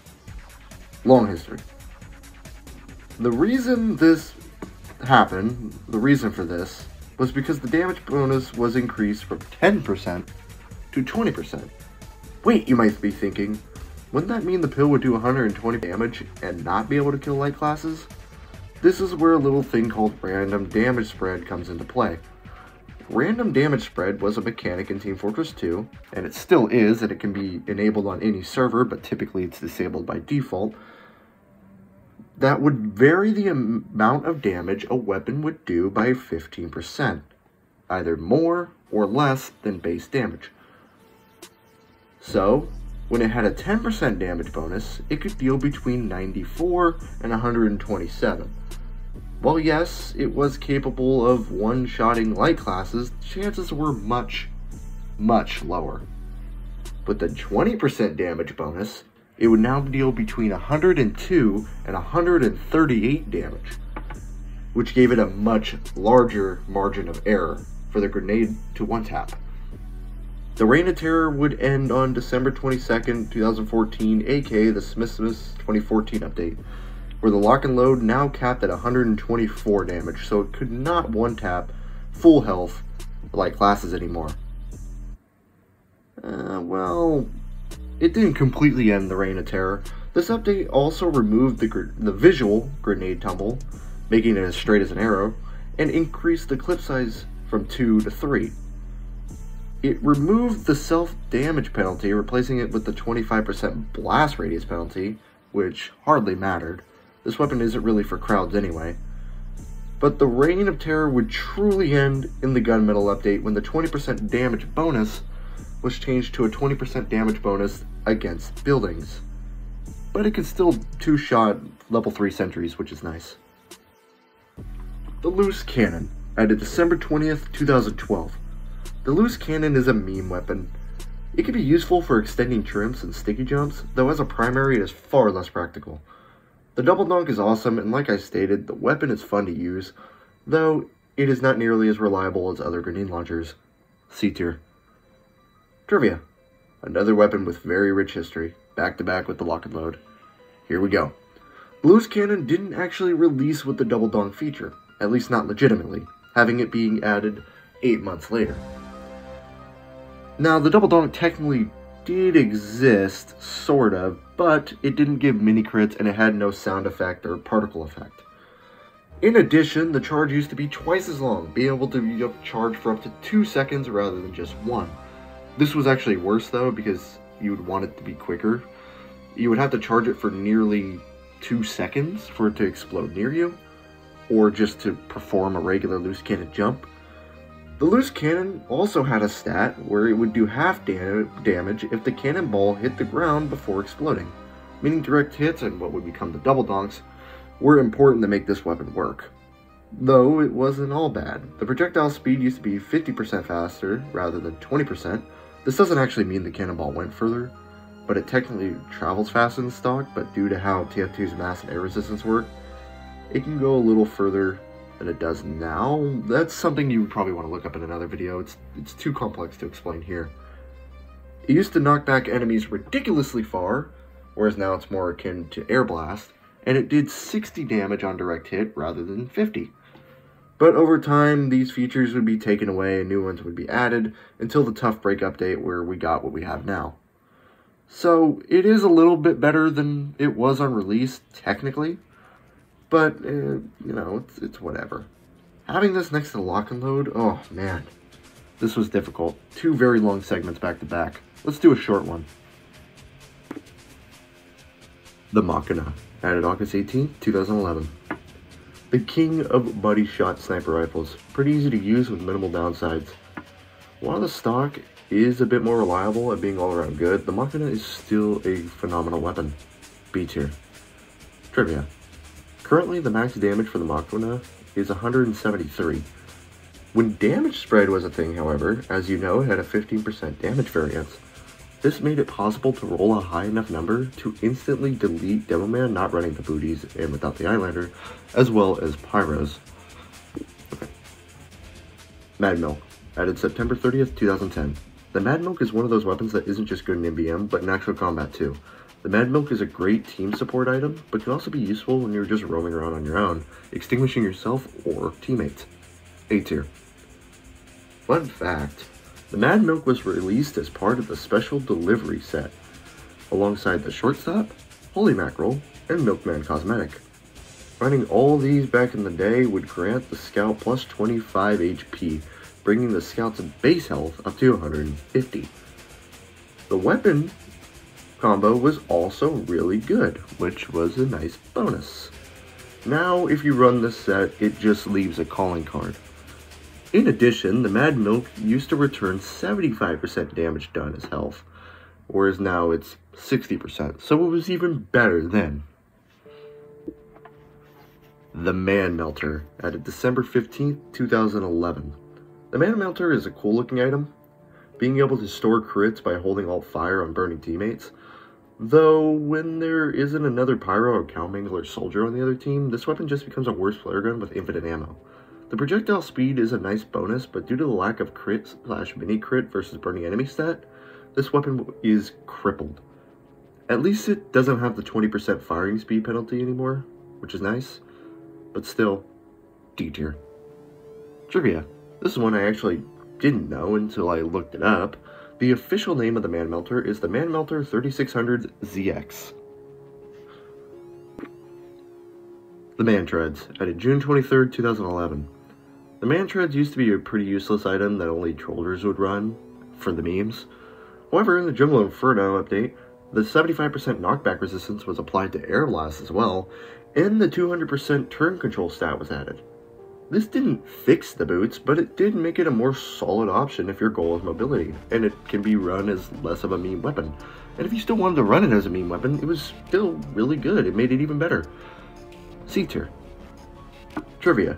Long history. The reason this happened, the reason for this, was because the damage bonus was increased from 10% to 20%. Wait, you might be thinking, wouldn't that mean the pill would do 120 damage and not be able to kill light classes? This is where a little thing called random damage spread comes into play. Random damage spread was a mechanic in Team Fortress 2, and it still is, and it can be enabled on any server, but typically it's disabled by default, that would vary the amount of damage a weapon would do by 15%, either more or less than base damage. So, when it had a 10% damage bonus, it could deal between 94 and 127. While yes, it was capable of one-shotting light classes, chances were much, much lower. With the 20% damage bonus, it would now deal between 102 and 138 damage, which gave it a much larger margin of error for the grenade to 1-tap. The Reign of Terror would end on December 22nd, 2014, aka the Smithsmiths 2014 update, where the Lock and Load now capped at 124 damage, so it could not 1-tap full health like classes anymore. Well, it didn't completely end the Reign of Terror. This update also removed the visual grenade tumble, making it as straight as an arrow, and increased the clip size from 2 to 3. It removed the self-damage penalty, replacing it with the 25% blast radius penalty, which hardly mattered. This weapon isn't really for crowds anyway. But the Reign of Terror would truly end in the Gunmetal update when the 20% damage bonus was changed to a 20% damage bonus against buildings. But it can still 2-shot level 3 sentries, which is nice. The Loose Cannon, added December 20th, 2012. The Loose Cannon is a meme weapon. It can be useful for extending trims and sticky jumps, though as a primary it is far less practical. The double knock is awesome, and like I stated, the weapon is fun to use, though it is not nearly as reliable as other grenade launchers. C tier. Trivia. Another weapon with very rich history, back to back with the Lock and Load. Here we go. Loose Cannon didn't actually release with the double dong feature, at least not legitimately, having it being added 8 months later. Now, the double donk technically did exist, sort of, but it didn't give mini crits and it had no sound effect or particle effect. In addition, the charge used to be twice as long, being able to charge for up to 2 seconds rather than just 1. This was actually worse though, because you would want it to be quicker. You would have to charge it for nearly 2 seconds for it to explode near you, or just to perform a regular loose cannon jump. The Loose Cannon also had a stat where it would do half damage if the cannonball hit the ground before exploding, meaning direct hits and what would become the double donks were important to make this weapon work. Though it wasn't all bad. The projectile speed used to be 50% faster rather than 20%. This doesn't actually mean the cannonball went further, but it technically travels faster than stock, but due to how TF2's mass and air resistance work, it can go a little further than it does now. That's something you would probably want to look up in another video. It's too complex to explain here. It used to knock back enemies ridiculously far, whereas now it's more akin to air blast, and it did 60 damage on direct hit rather than 50. But over time, these features would be taken away and new ones would be added until the Tough Break update where we got what we have now. So it is a little bit better than it was on release, technically. But, you know, it's whatever. Having this next to the Lock and Load, oh man, this was difficult. 2 very long segments back to back. Let's do a short one. The Machina, added August 18th, 2011. The king of buddy shot sniper rifles. Pretty easy to use with minimal downsides. While the stock is a bit more reliable at being all around good, the Machina is still a phenomenal weapon. B tier. Trivia. Currently, the max damage for the Machina is 173. When damage spread was a thing, however, as you know, it had a 15% damage variance. This made it possible to roll a high enough number to instantly delete Demoman not running the booties and without the Eyelander, as well as Pyros. Mad Milk, added September 30th, 2010. The Mad Milk is one of those weapons that isn't just good in MBM, but in actual combat too. The Mad Milk is a great team support item, but can also be useful when you're just roaming around on your own, extinguishing yourself or teammates. A tier. Fun fact, the Mad Milk was released as part of the Special Delivery set, alongside the Shortstop, Holy Mackerel, and Milkman Cosmetic. Running all these back in the day would grant the Scout plus 25 HP, bringing the Scout's base health up to 150. The weapon combo was also really good, which was a nice bonus. Now, if you run this set, it just leaves a calling card. In addition, the Mad Milk used to return 75% damage done as health, whereas now it's 60%, so it was even better then. The Man Melter, added December 15th, 2011. The Man Melter is a cool looking item, being able to store crits by holding alt fire on burning teammates. Though, when there isn't another Pyro or Cow Mangler soldier on the other team, this weapon just becomes a worse flare gun with infinite ammo. The projectile speed is a nice bonus, but due to the lack of crit slash mini crit versus burning enemy stat, this weapon is crippled. At least it doesn't have the 20% firing speed penalty anymore, which is nice, but still, D tier. Trivia. This is one I actually didn't know until I looked it up. The official name of the Man Melter is the Man Melter 3600 ZX. The Man Treads, added June 23rd, 2011. The Man Treads used to be a pretty useless item that only trollers would run, for the memes. However, in the Jungle Inferno update, the 75% knockback resistance was applied to air blasts as well, and the 200% turn control stat was added. This didn't fix the boots, but it did make it a more solid option if your goal is mobility, and it can be run as less of a meme weapon. And if you still wanted to run it as a meme weapon, it was still really good. It made it even better. C tier. Trivia.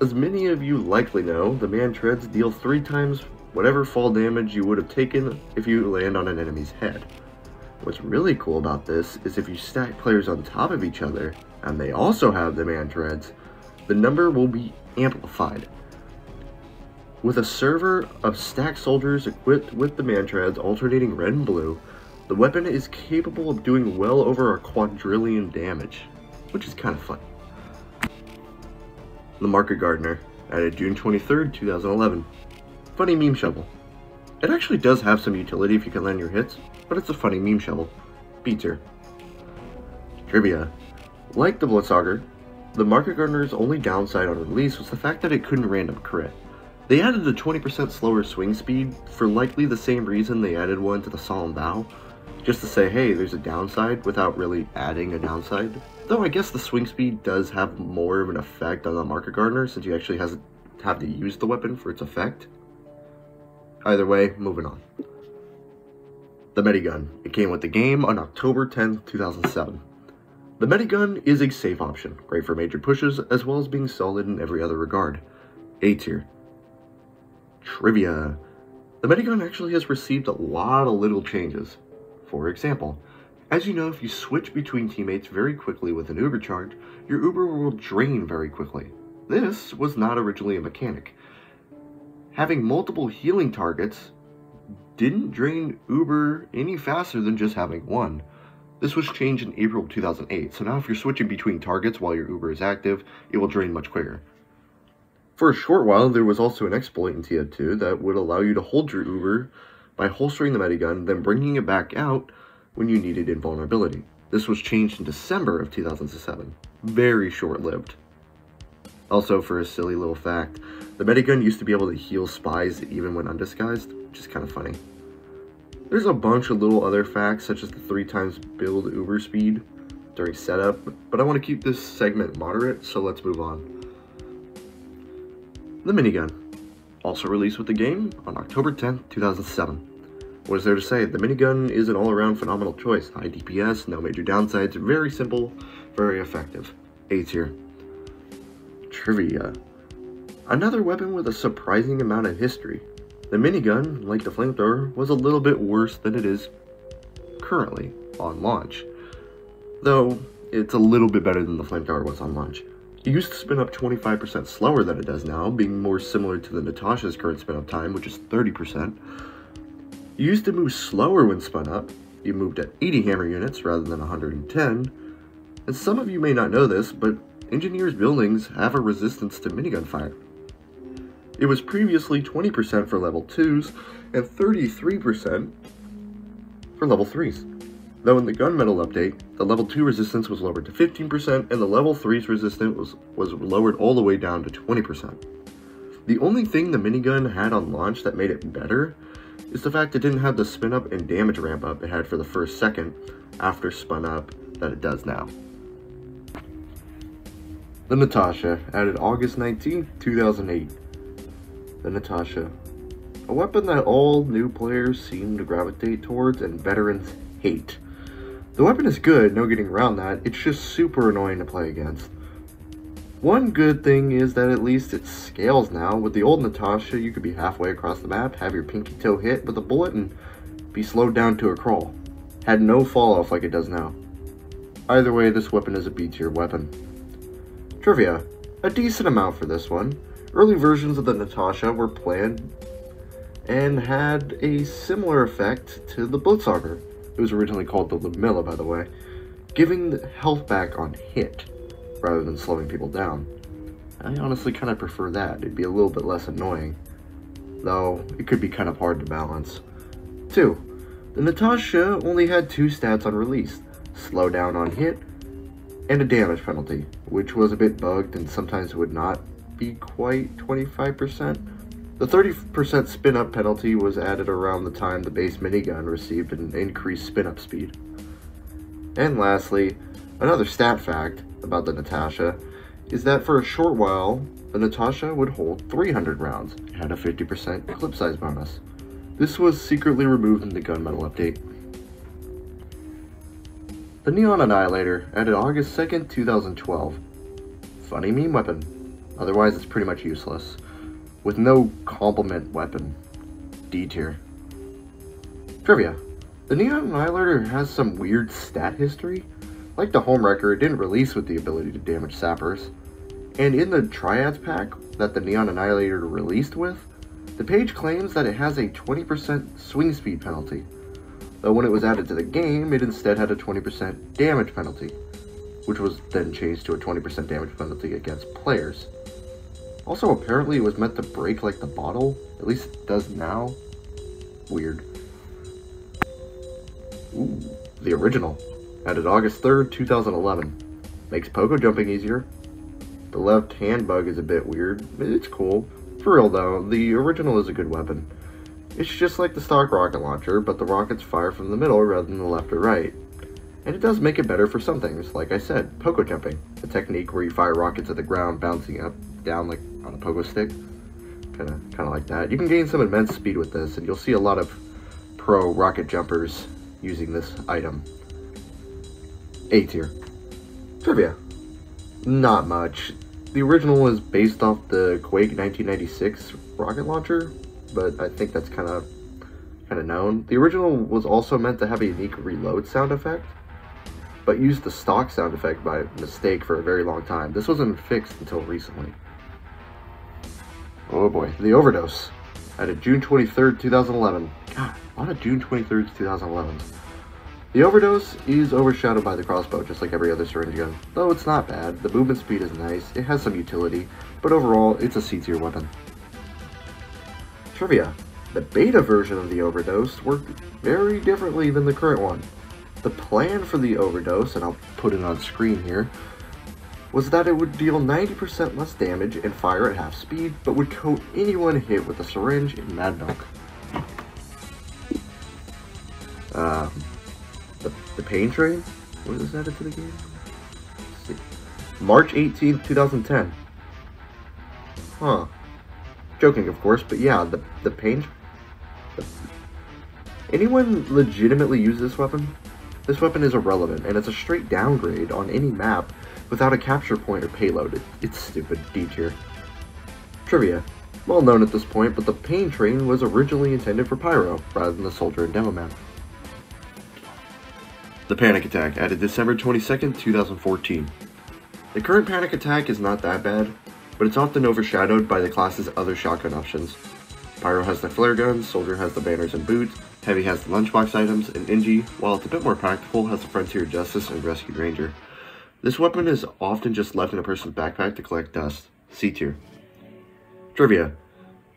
As many of you likely know, the Man Treads deal 3 times whatever fall damage you would have taken if you land on an enemy's head. What's really cool about this is if you stack players on top of each other, and they also have the Man Treads, the number will be amplified. With a server of stacked soldiers equipped with the Man Treads alternating red and blue, the weapon is capable of doing well over a quadrillion damage, which is kind of fun. The Market Gardener, added June 23rd, 2011. Funny meme shovel. It actually does have some utility if you can land your hits, but it's a funny meme shovel. B tier. Trivia. Like the Bloodsauger, the Market Gardener's only downside on release was the fact that it couldn't random crit. They added the 20% slower swing speed for likely the same reason they added one to the Solemn Vow, just to say, hey, there's a downside without really adding a downside. Though I guess the swing speed does have more of an effect on the Market Gardener since you actually have to use the weapon for its effect. Either way, moving on. The Medigun. It came with the game on October 10th, 2007. The Medigun is a safe option, great for major pushes as well as being solid in every other regard. A tier. Trivia. The Medigun actually has received a lot of little changes. For example, as you know, if you switch between teammates very quickly with an Uber charge, your Uber will drain very quickly. This was not originally a mechanic. Having multiple healing targets didn't drain Uber any faster than just having one. This was changed in April 2008, so now if you're switching between targets while your Uber is active, it will drain much quicker. For a short while, there was also an exploit in TF2 that would allow you to hold your Uber by holstering the Medigun, then bringing it back out when you needed invulnerability. This was changed in December of 2007. Very short-lived. Also, for a silly little fact, the Medigun used to be able to heal spies even when undisguised, which is kind of funny. There's a bunch of little other facts, such as the 3 times build Uber speed during setup, but I want to keep this segment moderate, so let's move on. The Minigun, also released with the game on October 10th, 2007. What is there to say? The Minigun is an all-around phenomenal choice. High DPS, no major downsides, very simple, very effective. A tier. Trivia. Another weapon with a surprising amount of history. The Minigun, like the Flamethrower, was a little bit worse than it is currently on launch. Though, it's a little bit better than the Flamethrower was on launch. It used to spin up 25% slower than it does now, being more similar to the Natasha's current spin up time, which is 30%. You used to move slower when spun up. You moved at 80 hammer units rather than 110. And some of you may not know this, but engineers' buildings have a resistance to minigun fire. It was previously 20% for level 2s and 33% for level 3s. Though in the gunmetal update, the level 2 resistance was lowered to 15% and the level 3's resistance was lowered all the way down to 20%. The only thing the minigun had on launch that made it better is the fact it didn't have the spin up and damage ramp up it had for the first second after spun up that it does now. The Natasha, added August 19, 2008. The Natasha, a weapon that all new players seem to gravitate towards and veterans hate. The weapon is good, no getting around that, it's just super annoying to play against. One good thing is that at least it scales now. With the old Natasha, you could be halfway across the map, have your pinky toe hit with a bullet, and be slowed down to a crawl. Had no fall-off like it does now. Either way, this weapon is a B-tier weapon. Trivia. a decent amount for this one. Early versions of the Natasha were planned and had a similar effect to the Blitzauger. It was originally called the Ludmilla, by the way, giving the health back on hit rather than slowing people down. I honestly kind of prefer that. It'd be a little bit less annoying, though it could be kind of hard to balance. 2. The Natasha only had 2 stats on release, slow down on hit, and a damage penalty, which was a bit bugged and sometimes would not be quite 25%. The 30% spin-up penalty was added around the time the base minigun received an increased spin-up speed. And lastly, another stat fact about the Natasha is that for a short while, the Natasha would hold 300 rounds and had a 50% clip size bonus. This was secretly removed in the Gunmetal update. The Neon Annihilator, added August 2nd, 2012. Funny meme weapon. Otherwise it's pretty much useless. With no complement weapon. D tier. Trivia. The Neon Annihilator has some weird stat history. Like the Homewrecker, it didn't release with the ability to damage sappers. And in the Triads pack that the Neon Annihilator released with, the page claims that it has a 20% swing speed penalty, though when it was added to the game, it instead had a 20% damage penalty, which was then changed to a 20% damage penalty against players. Also, apparently it was meant to break like the bottle, at least it does now. Weird. Ooh, the original, added August 3rd, 2011. Makes pogo jumping easier. The left hand bug is a bit weird, it's cool. For real though, the original is a good weapon. It's just like the stock rocket launcher, but the rockets fire from the middle rather than the left or right. And it does make it better for some things, like I said, pogo jumping, a technique where you fire rockets at the ground bouncing up, down like on a pogo stick. Kinda like that. You can gain some immense speed with this, and you'll see a lot of pro rocket jumpers using this item. A tier. Trivia. Not much. The original is based off the Quake 1996 rocket launcher, but I think that's kind of known. The original was also meant to have a unique reload sound effect, but used the stock sound effect by mistake for a very long time. This wasn't fixed until recently. Oh boy, the Overdose, added June 23rd, 2011. God, a lot of June 23rd, 2011. The Overdose is overshadowed by the crossbow, just like every other syringe gun. Though it's not bad, the movement speed is nice, it has some utility, but overall, it's a C tier weapon. Trivia. The beta version of the Overdose worked very differently than the current one. The plan for the Overdose, and I'll put it on screen here, was that it would deal 90% less damage and fire at half speed, but would coat anyone hit with a syringe in Mad Milk. The Pain Train? What is added to the game? Let's see. March 18th, 2010. Huh. Joking, of course, but yeah, the Pain... Anyone legitimately use this weapon? This weapon is irrelevant, and it's a straight downgrade on any map without a capture point or payload. It's stupid. D tier. Trivia. Well known at this point, but the Pain Train was originally intended for Pyro, rather than the Soldier and Demo map. The Panic Attack, added December 22nd, 2014. The current Panic Attack is not that bad, but it's often overshadowed by the class's other shotgun options. Pyro has the flare guns, Soldier has the banners and boots, Heavy has the lunchbox items, and Inji, while it's a bit more practical, has the Frontier Justice and Rescued Ranger. This weapon is often just left in a person's backpack to collect dust. C tier. Trivia.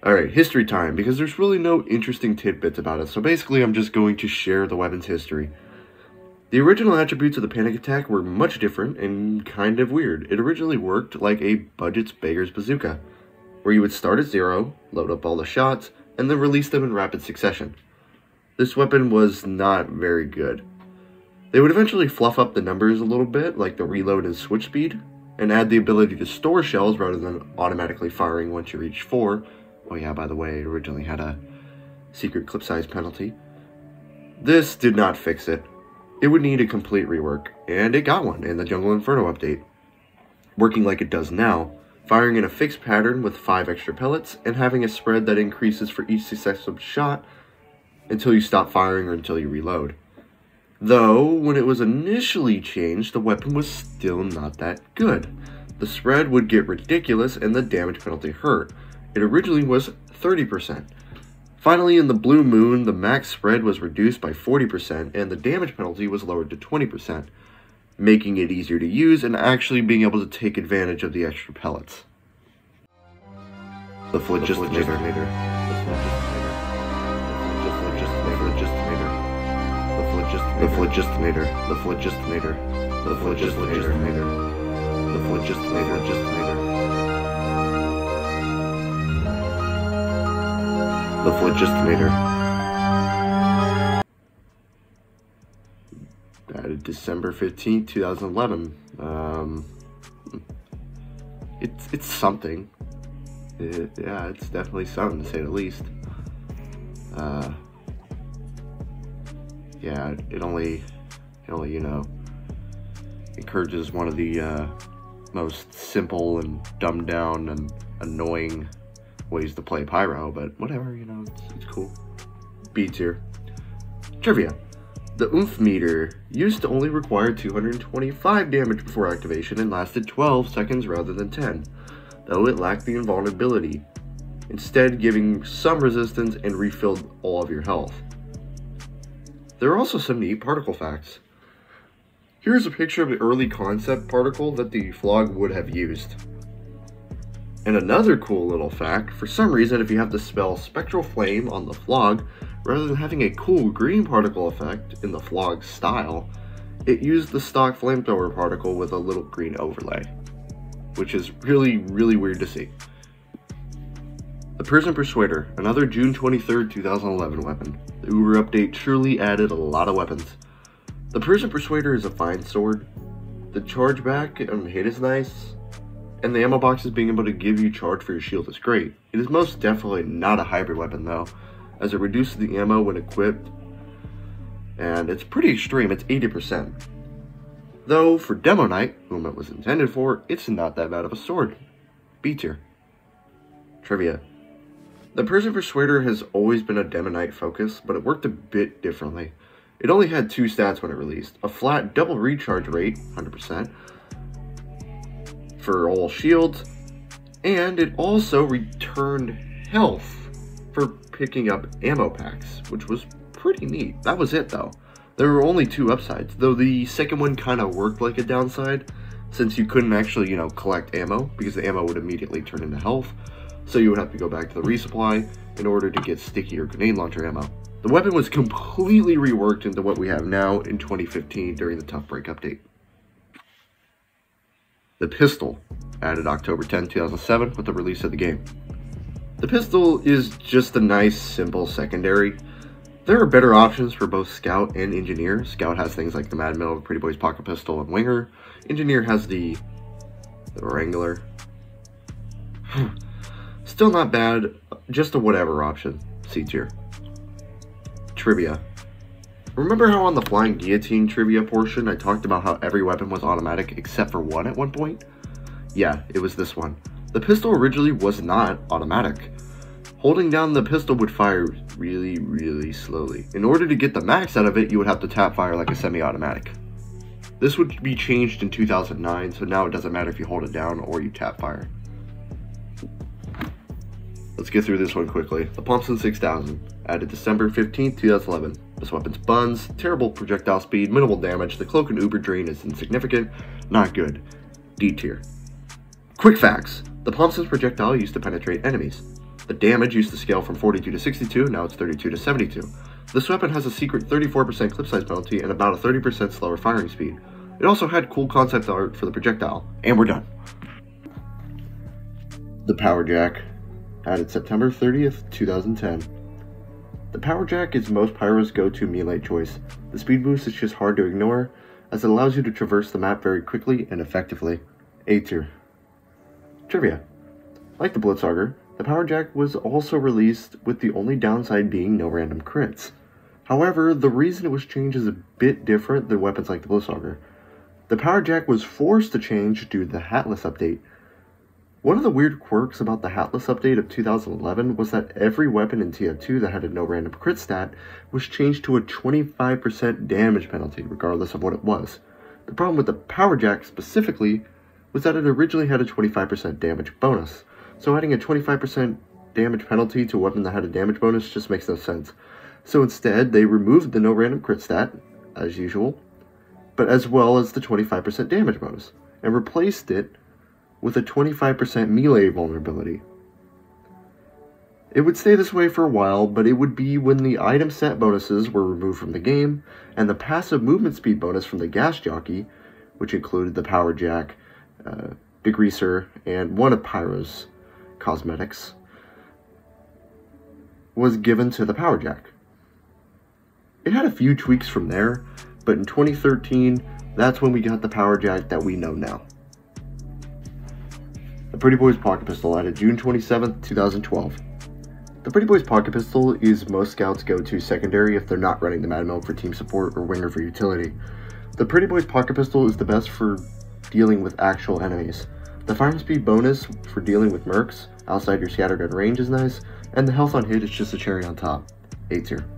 Alright, history time, because there's really no interesting tidbits about it, so basically I'm just going to share the weapon's history. The original attributes of the Panic Attack were much different and kind of weird. It originally worked like a budget's beggar's bazooka, where you would start at 0, load up all the shots, and then release them in rapid succession. This weapon was not very good. They would eventually fluff up the numbers a little bit, like the reload and switch speed, and add the ability to store shells rather than automatically firing once you reach 4. Oh yeah, by the way, it originally had a secret clip size penalty. This did not fix it. It would need a complete rework, and it got one in the Jungle Inferno update. Working like it does now, firing in a fixed pattern with 5 extra pellets, and having a spread that increases for each successive shot until you stop firing or until you reload. Though, when it was initially changed, the weapon was still not that good. The spread would get ridiculous and the damage penalty hurt. It originally was 30%. Finally, in the Blue Moon, the max spread was reduced by 40% and the damage penalty was lowered to 20%, making it easier to use and actually being able to take advantage of the extra pellets. The Flagistinator. Added December 15th, 2011. It's something. Yeah, it's definitely something to say the least. Yeah, it only, you know, encourages one of the most simple and dumbed down and annoying ways to play Pyro, but whatever, you know, it's cool. B tier. Trivia. The Oomph Meter used to only require 225 damage before activation and lasted 12 seconds rather than 10. Though it lacked the invulnerability, instead giving some resistance and refilled all of your health. There are also some neat particle facts. Here's a picture of the early concept particle that the Flog would have used. And another cool little fact, for some reason if you have the spell Spectral Flame on the Flog, rather than having a cool green particle effect in the Flog style, it used the stock Flamethrower particle with a little green overlay. Which is really, really weird to see. The Prison Persuader, another June 23, 2011 weapon. The Uber update truly added a lot of weapons. The Prison Persuader is a fine sword. The charge back and hit is nice. And the ammo box is being able to give you charge for your shield is great. It is most definitely not a hybrid weapon though, as it reduces the ammo when equipped. And it's pretty extreme, it's 80%. Though, for Demo Knight, whom it was intended for, it's not that bad of a sword. B tier. Trivia. The Prison Persuader has always been a Demo Knight focus, but it worked a bit differently. It only had two stats when it released. A flat double recharge rate, 100%, for all shields, and it also returned health for picking up ammo packs, which was pretty neat. That was it though. There were only two upsides, though the second one kind of worked like a downside, since you couldn't actually, you know, collect ammo, because the ammo would immediately turn into health, so you would have to go back to the resupply in order to get sticky or grenade launcher ammo. The weapon was completely reworked into what we have now in 2015 during the Tough Break update. The Pistol, added October 10, 2007 with the release of the game. The Pistol is just a nice, simple secondary. There are better options for both Scout and Engineer. Scout has things like the Mad Milk, Pretty Boy's Pocket Pistol, and Winger. Engineer has the Wrangler. Still not bad, just a whatever option. C tier. Trivia. Remember how on the Flying Guillotine trivia portion I talked about how every weapon was automatic except for one at one point? Yeah, it was this one. The Pistol originally was not automatic. Holding down the pistol would fire really, really slowly. In order to get the max out of it, you would have to tap fire like a semi-automatic. This would be changed in 2009, so now it doesn't matter if you hold it down or you tap fire. Let's get through this one quickly. The Thompson 6000, added December 15, 2011. This weapon's buns, terrible projectile speed, minimal damage, the cloak and uber drain is insignificant, not good. D tier. Quick facts. The Thompson's projectile used to penetrate enemies. The damage used to scale from 42 to 62, now it's 32 to 72. This weapon has a secret 34% clip size penalty and about a 30% slower firing speed. It also had cool concept art for the projectile. And we're done. The Power Jack, added September 30th, 2010. The Power Jack is most Pyro's go-to melee choice. The speed boost is just hard to ignore, as it allows you to traverse the map very quickly and effectively. A tier. Trivia. Like the Blitzauger, the Power Jack was also released with the only downside being no random crits. However, the reason it was changed is a bit different than weapons like the Blitzauger. The Power Jack was forced to change due to the Hatless update. One of the weird quirks about the Hatless update of 2011 was that every weapon in TF2 that had a no random crit stat was changed to a 25% damage penalty, regardless of what it was. The problem with the Power Jack specifically was that it originally had a 25% damage bonus, so adding a 25% damage penalty to a weapon that had a damage bonus just makes no sense. So instead, they removed the no random crit stat, as usual, but as well as the 25% damage bonus, and replaced it with a 25% melee vulnerability. It would stay this way for a while, but it would be when the item set bonuses were removed from the game, and the passive movement speed bonus from the gas jockey, which included the power jack, degreaser, and one of Pyro's cosmetics, was given to the power jack. It had a few tweaks from there, but in 2013, that's when we got the power jack that we know now. The Pretty Boy's Pocket Pistol, added June 27, 2012. The Pretty Boy's Pocket Pistol is most scouts' go-to secondary if they're not running the Mad Milk for team support or winger for utility. The Pretty Boy's Pocket Pistol is the best for dealing with actual enemies. The firing speed bonus for dealing with mercs outside your scattergun range is nice, and the health on hit is just a cherry on top. 8 tier.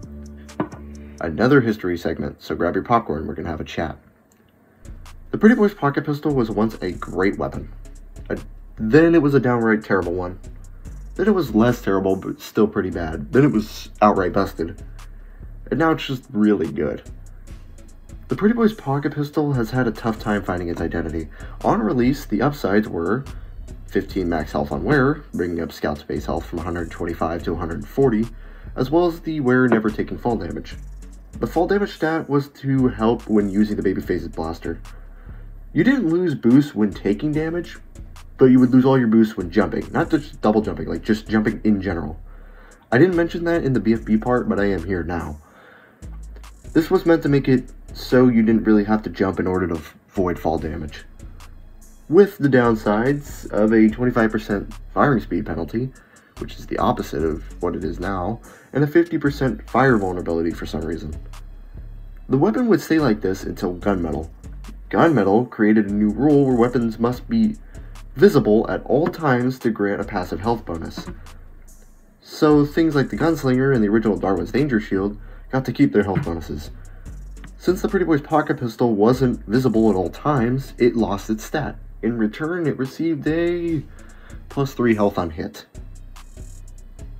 Another history segment, so grab your popcorn, we're gonna have a chat. The Pretty Boy's Pocket Pistol was once a great weapon. Then it was a downright terrible one. Then it was less terrible, but still pretty bad. Then it was outright busted. And now it's just really good. The Pretty Boy's Pocket Pistol has had a tough time finding its identity. On release, the upsides were 15 max health on wearer, bringing up scout's base health from 125 to 140, as well as the wearer never taking fall damage. The fall damage stat was to help when using the Babyface's blaster. You didn't lose boost when taking damage, but you would lose all your boosts when jumping. Not just double jumping, like just jumping in general. I didn't mention that in the BFB part, but I am here now. This was meant to make it so you didn't really have to jump in order to avoid fall damage. With the downsides of a 25% firing speed penalty, which is the opposite of what it is now, and a 50% fire vulnerability for some reason. The weapon would stay like this until Gunmetal. Gunmetal created a new rule where weapons must be visible at all times to grant a passive health bonus. So things like the Gunslinger and the original Darwin's Danger Shield got to keep their health bonuses. Since the Pretty Boy's Pocket Pistol wasn't visible at all times, it lost its stat. In return, it received a +3 health on hit.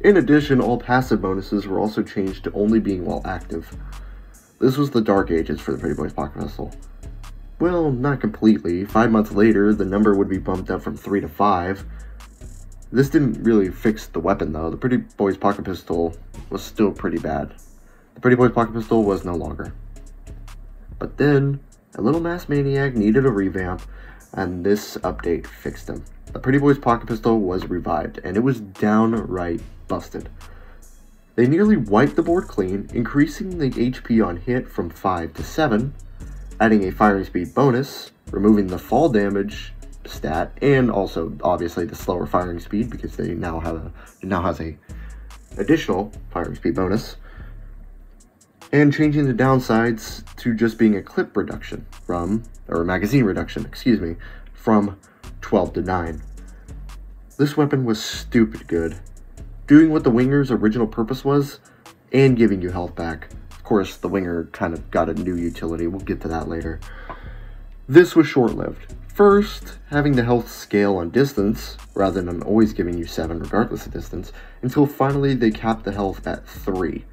In addition, all passive bonuses were also changed to only being while active. This was the Dark Ages for the Pretty Boy's Pocket Pistol. Well, not completely. 5 months later, the number would be bumped up from 3 to 5. This didn't really fix the weapon, though. The Pretty Boy's Pocket Pistol was still pretty bad. The Pretty Boy's Pocket Pistol was no longer. But then, a little mass maniac needed a revamp, and this update fixed him. The Pretty Boy's Pocket Pistol was revived, and it was downright busted. They nearly wiped the board clean, increasing the HP on hit from 5 to 7, adding a firing speed bonus, removing the fall damage stat, and also obviously the slower firing speed because they now have it now has a additional firing speed bonus, and changing the downsides to just being a clip reduction from, or magazine reduction, excuse me, from 12 to 9. This weapon was stupid good, doing what the winger's original purpose was, and giving you health back. Of course, the winger kind of got a new utility, we'll get to that later. This was short-lived. First, having the health scale on distance, rather than always giving you 7 regardless of distance, until finally they capped the health at 3.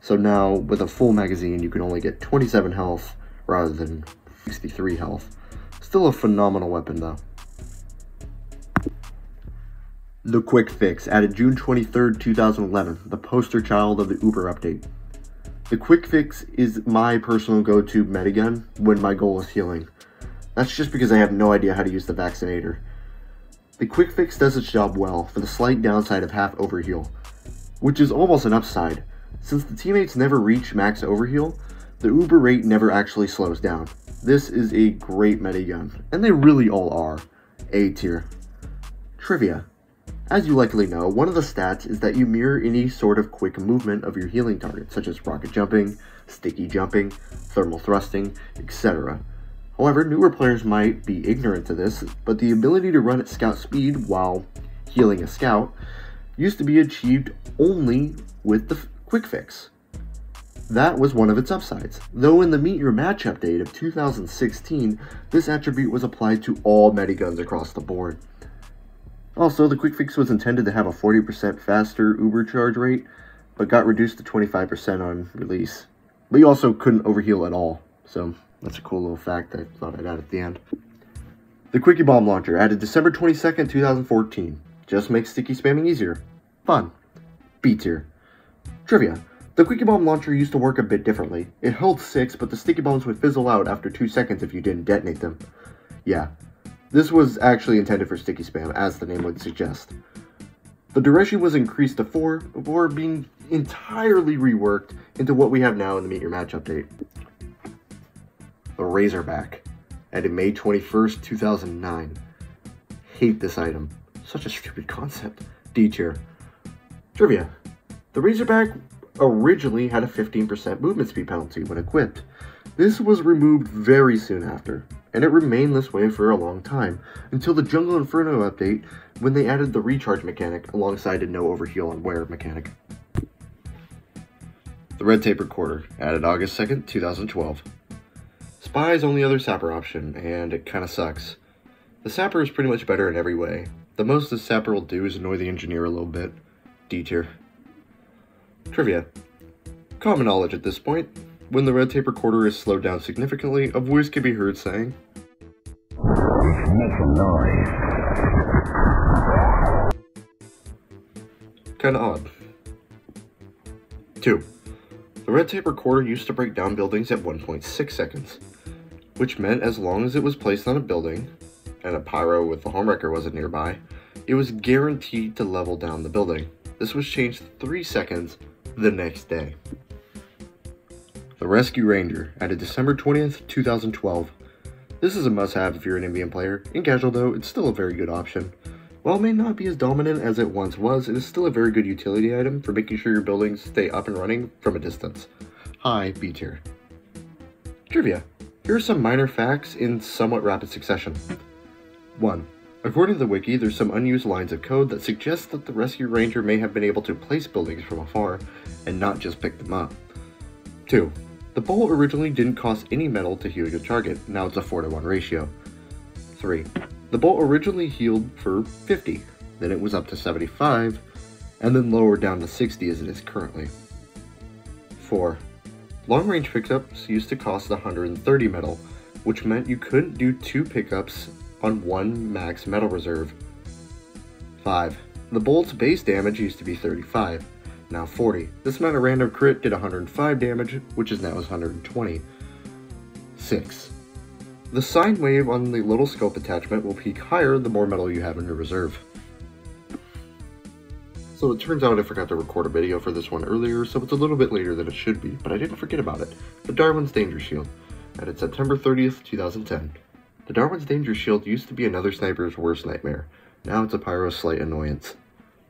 So now, with a full magazine, you can only get 27 health, rather than 63 health. Still a phenomenal weapon, though. The Quick Fix, added June 23rd, 2011, the poster child of the Uber update. The Quick Fix is my personal go-to Medigun when my goal is healing. That's just because I have no idea how to use the Vaccinator. The Quick Fix does its job well for the slight downside of half overheal, which is almost an upside. Since the teammates never reach max overheal, the Uber rate never actually slows down. This is a great Medigun, and they really all are. A tier. Trivia. As you likely know, one of the stats is that you mirror any sort of quick movement of your healing target, such as rocket jumping, sticky jumping, thermal thrusting, etc. However, newer players might be ignorant to this, but the ability to run at scout speed while healing a scout used to be achieved only with the quick fix. That was one of its upsides, though in the Meet Your Match update of 2016, this attribute was applied to all Mediguns across the board. Also, the Quick Fix was intended to have a 40% faster uber charge rate, but got reduced to 25% on release. But you also couldn't overheal at all, so that's a cool little fact I thought I'd add at the end. The Quickie Bomb Launcher, added December 22nd, 2014. Just makes sticky spamming easier. Fun. B tier. Trivia. The Quickie Bomb Launcher used to work a bit differently. It held 6, but the sticky bombs would fizzle out after 2 seconds if you didn't detonate them. Yeah, this was actually intended for sticky spam, as the name would suggest. The duration was increased to 4, before being entirely reworked into what we have now in the Meet Your Match update. The Razorback, added May 21st, 2009. Hate this item. Such a stupid concept. D tier. Trivia. The Razorback originally had a 15% movement speed penalty when equipped. This was removed very soon after, and it remained this way for a long time, until the Jungle Inferno update when they added the recharge mechanic alongside a no overheal on wear mechanic. The Red Tape Recorder, added August 2nd, 2012. Spy's only other Sapper option, and it kinda sucks. The Sapper is pretty much better in every way. The most the Sapper will do is annoy the Engineer a little bit. D tier. Trivia. Common knowledge at this point. When the Red Tape Recorder is slowed down significantly, a voice can be heard saying, "It's making noise." Kinda odd. 2. The Red Tape Recorder used to break down buildings at 1.6 seconds, which meant as long as it was placed on a building, and a pyro with the Homewrecker wasn't nearby, it was guaranteed to level down the building. This was changed 3 seconds the next day. The Rescue Ranger, added December 20th, 2012. This is a must-have if you're an Indian player. In casual though, it's still a very good option. While it may not be as dominant as it once was, it is still a very good utility item for making sure your buildings stay up and running from a distance. High B tier. Trivia. Here are some minor facts in somewhat rapid succession. 1. According to the wiki, there's some unused lines of code that suggest that the Rescue Ranger may have been able to place buildings from afar, and not just pick them up. 2. The bowl originally didn't cost any metal to heal your target, now it's a 4-to-1 ratio. 3. The bolt originally healed for 50, then it was up to 75, and then lowered down to 60 as it is currently. 4. Long-range pickups used to cost 130 metal, which meant you couldn't do 2 pickups on 1 max metal reserve. 5. The bolt's base damage used to be 35, now 40. This amount of random crit did 105 damage, which is now 120. 6. The sine wave on the little scope attachment will peak higher the more metal you have in your reserve. So it turns out I forgot to record a video for this one earlier, so it's a little bit later than it should be, but I didn't forget about it. The Darwin's Danger Shield, added September 30th, 2010. The Darwin's Danger Shield used to be another sniper's worst nightmare. Now it's a pyro's slight annoyance.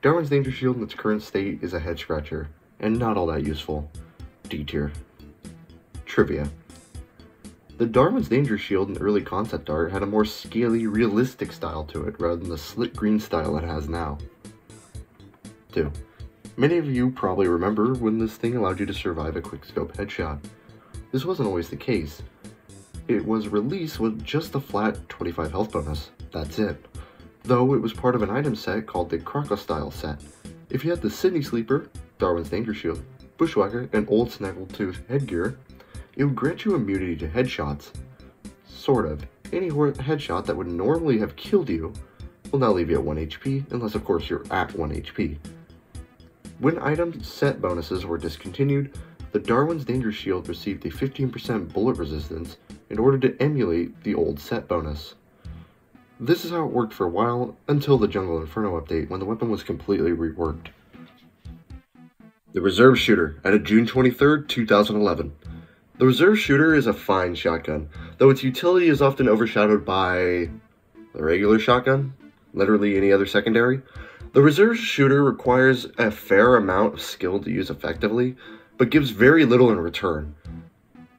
Darwin's Danger Shield in its current state is a head scratcher, and not all that useful. D tier. Trivia. The Darwin's Danger Shield in early concept art had a more scaly, realistic style to it, rather than the slick green style it has now. 2. Many of you probably remember when this thing allowed you to survive a quick scope headshot. This wasn't always the case. It was released with just a flat 25 health bonus, that's it. Though it was part of an item set called the Crocostyle set. If you had the Sydney Sleeper, Darwin's Danger Shield, Bushwhacker, and Old Snaggletooth headgear, it would grant you immunity to headshots. Sort of. Any headshot that would normally have killed you will now leave you at 1 HP, unless of course you're at 1 HP. When item set bonuses were discontinued, the Darwin's Danger Shield received a 15% bullet resistance in order to emulate the old set bonus. This is how it worked for a while, until the Jungle Inferno update when the weapon was completely reworked. The Reserve Shooter, added June 23rd, 2011. The Reserve Shooter is a fine shotgun, though its utility is often overshadowed by the regular shotgun, literally any other secondary. The Reserve Shooter requires a fair amount of skill to use effectively, but gives very little in return.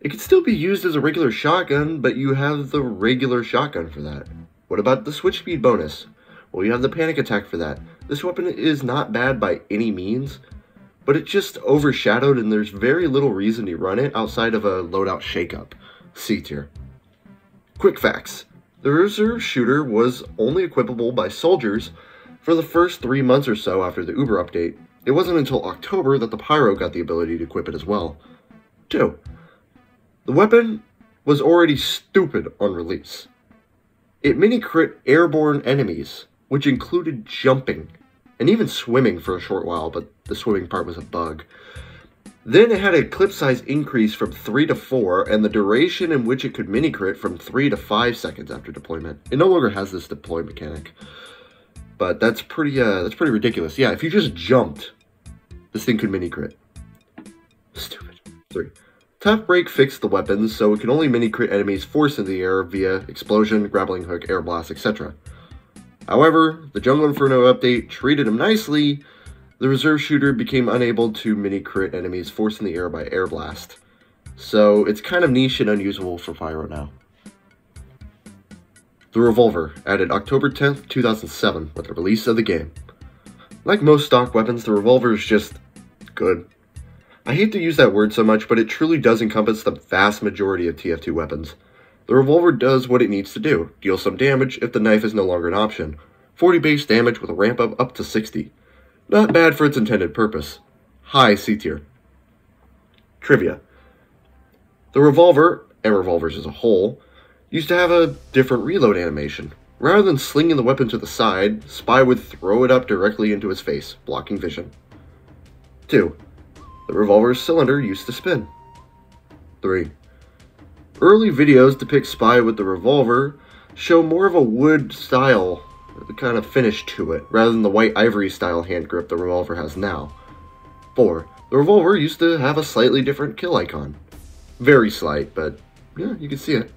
It can still be used as a regular shotgun, but you have the regular shotgun for that. What about the switch speed bonus? Well, you have the panic attack for that. This weapon is not bad by any means, but it's just overshadowed and there's very little reason to run it outside of a loadout shakeup. C tier. Quick facts. The reserve shooter was only equipable by soldiers for the first 3 months or so after the Uber update. It wasn't until October that the Pyro got the ability to equip it as well. 2. The weapon was already stupid on release. It mini-crit airborne enemies, which included jumping, and even swimming for a short while, but the swimming part was a bug. Then it had a clip size increase from 3 to 4, and the duration in which it could mini-crit from 3 to 5 seconds after deployment. It no longer has this deploy mechanic. But that's pretty ridiculous. Yeah, if you just jumped, this thing could mini-crit. Stupid. 3. Top Break fixed the weapons, so it can only mini-crit enemies forced into the air via explosion, grappling hook, air blast, etc. However, the Jungle Inferno update treated him nicely. The reserve shooter became unable to mini-crit enemies forced in the air by air blast. So it's kind of niche and unusable for Pyro now. The Revolver, added October 10th, 2007, with the release of the game. Like most stock weapons, the Revolver is just good. I hate to use that word so much, but it truly does encompass the vast majority of TF2 weapons. The Revolver does what it needs to do, deal some damage if the knife is no longer an option. 40 base damage with a ramp up to 60. Not bad for its intended purpose. High C tier. Trivia. The Revolver, and revolvers as a whole, used to have a different reload animation. Rather than slinging the weapon to the side, Spy would throw it up directly into his face, blocking vision. 2. The revolver's cylinder used to spin. 3. Early videos depict Spy with the revolver show more of a wood style, the kind of finish to it, rather than the white ivory style hand grip the revolver has now. 4. The revolver used to have a slightly different kill icon. Very slight, but yeah, you can see it.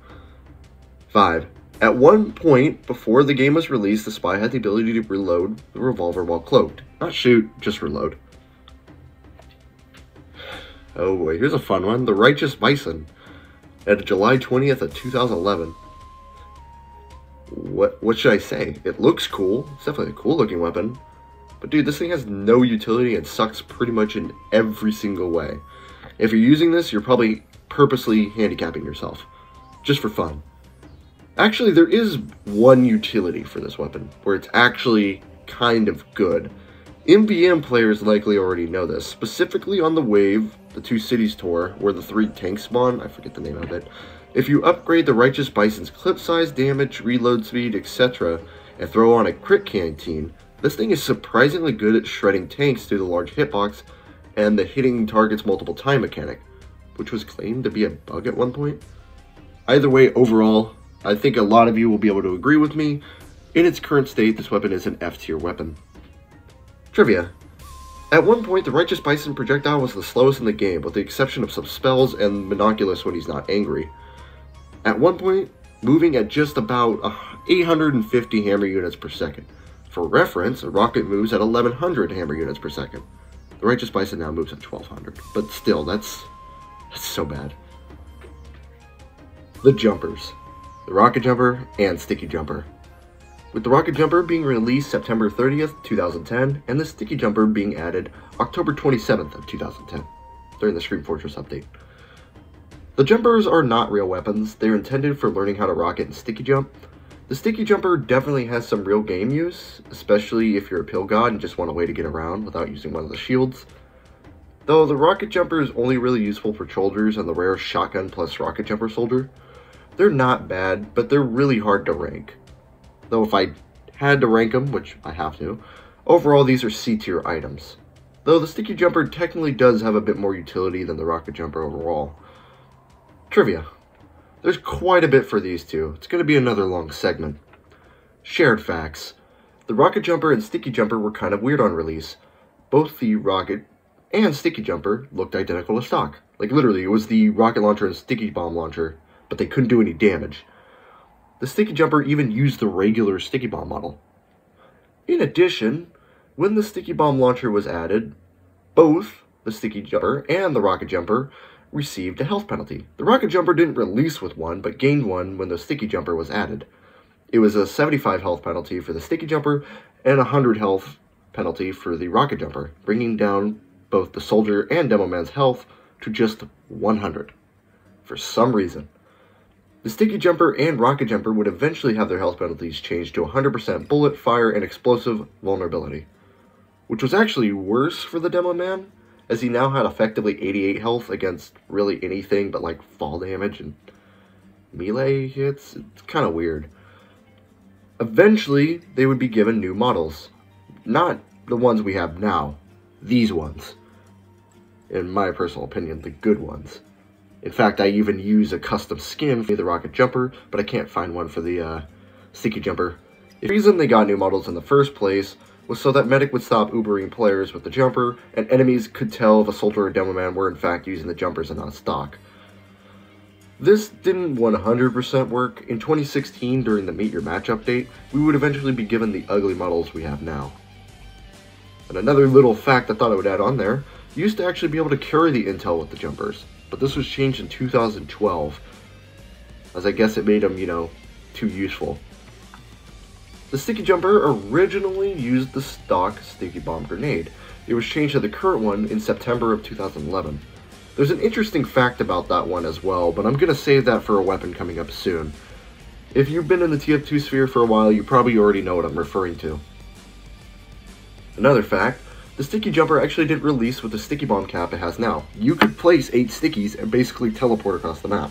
5. At one point before the game was released, the Spy had the ability to reload the revolver while cloaked. Not shoot, just reload. Oh boy, here's a fun one. The Righteous Bison, at July 20th of 2011. What should I say? It looks cool. It's definitely a cool looking weapon. But dude, this thing has no utility and sucks pretty much in every single way. If you're using this, you're probably purposely handicapping yourself, just for fun. Actually, there is one utility for this weapon, where it's actually kind of good. MBM players likely already know this, specifically on the Wave, the Two Cities Tour, where the 3 tanks spawn, I forget the name of it. If you upgrade the Righteous Bison's clip size, damage, reload speed, etc., and throw on a crit canteen, this thing is surprisingly good at shredding tanks through the large hitbox and the hitting targets multiple time mechanic, which was claimed to be a bug at one point. Either way, overall, I think a lot of you will be able to agree with me. In its current state, this weapon is an F tier weapon. Trivia. At one point, the Righteous Bison projectile was the slowest in the game, with the exception of some spells and Monoculus when he's not angry. At one point, moving at just about 850 hammer units per second. For reference, a rocket moves at 1100 hammer units per second. The Righteous Bison now moves at 1200, but still, that's so bad. The Jumpers. The Rocket Jumper and Sticky Jumper. With the Rocket Jumper being released September 30th, 2010, and the Sticky Jumper being added October 27th of 2010, during the Scream Fortress update. The Jumpers are not real weapons, they're intended for learning how to rocket and sticky jump. The Sticky Jumper definitely has some real game use, especially if you're a Pill God and just want a way to get around without using one of the shields. Though the Rocket Jumper is only really useful for soldiers and the rare Shotgun plus Rocket Jumper soldier. They're not bad, but they're really hard to rank. Though if I had to rank them, which I have to, overall these are C tier items. Though the Sticky Jumper technically does have a bit more utility than the Rocket Jumper overall. Trivia. There's quite a bit for these two. It's going to be another long segment. Shared facts. The Rocket Jumper and Sticky Jumper were kind of weird on release. Both the Rocket and Sticky Jumper looked identical to stock. Like literally, it was the Rocket Launcher and Sticky Bomb Launcher, but they couldn't do any damage. The Sticky Jumper even used the regular Sticky Bomb model. In addition, when the Sticky Bomb Launcher was added, both the Sticky Jumper and the Rocket Jumper received a health penalty. The Rocket Jumper didn't release with one, but gained one when the Sticky Jumper was added. It was a 75 health penalty for the Sticky Jumper and a 100 health penalty for the Rocket Jumper, bringing down both the soldier and demo man's health to just 100. For some reason. The Sticky Jumper and Rocket Jumper would eventually have their health penalties changed to 100% bullet, fire, and explosive vulnerability, which was actually worse for the demo man, as he now had effectively 88 health against really anything but like fall damage and melee hits. It's kind of weird. Eventually, they would be given new models. Not the ones we have now. These ones. In my personal opinion, the good ones. In fact, I even use a custom skin for the Rocket Jumper, but I can't find one for the Sticky Jumper. The reason they got new models in the first place was so that Medic would stop Ubering players with the Jumper, and enemies could tell if a soldier or demo man were in fact using the Jumpers and not stock. This didn't 100% work. In 2016, during the Meet Your Match update, we would eventually be given the ugly models we have now. And another little fact I thought I would add on there, you used to actually be able to carry the intel with the Jumpers, but this was changed in 2012, as I guess it made them, you know, too useful. The Sticky Jumper originally used the stock Sticky Bomb Grenade. It was changed to the current one in September of 2011. There's an interesting fact about that one as well, but I'm going to save that for a weapon coming up soon. If you've been in the TF2 sphere for a while, you probably already know what I'm referring to. Another fact, the Sticky Jumper actually didn't release with the Sticky Bomb cap it has now. You could place 8 stickies and basically teleport across the map.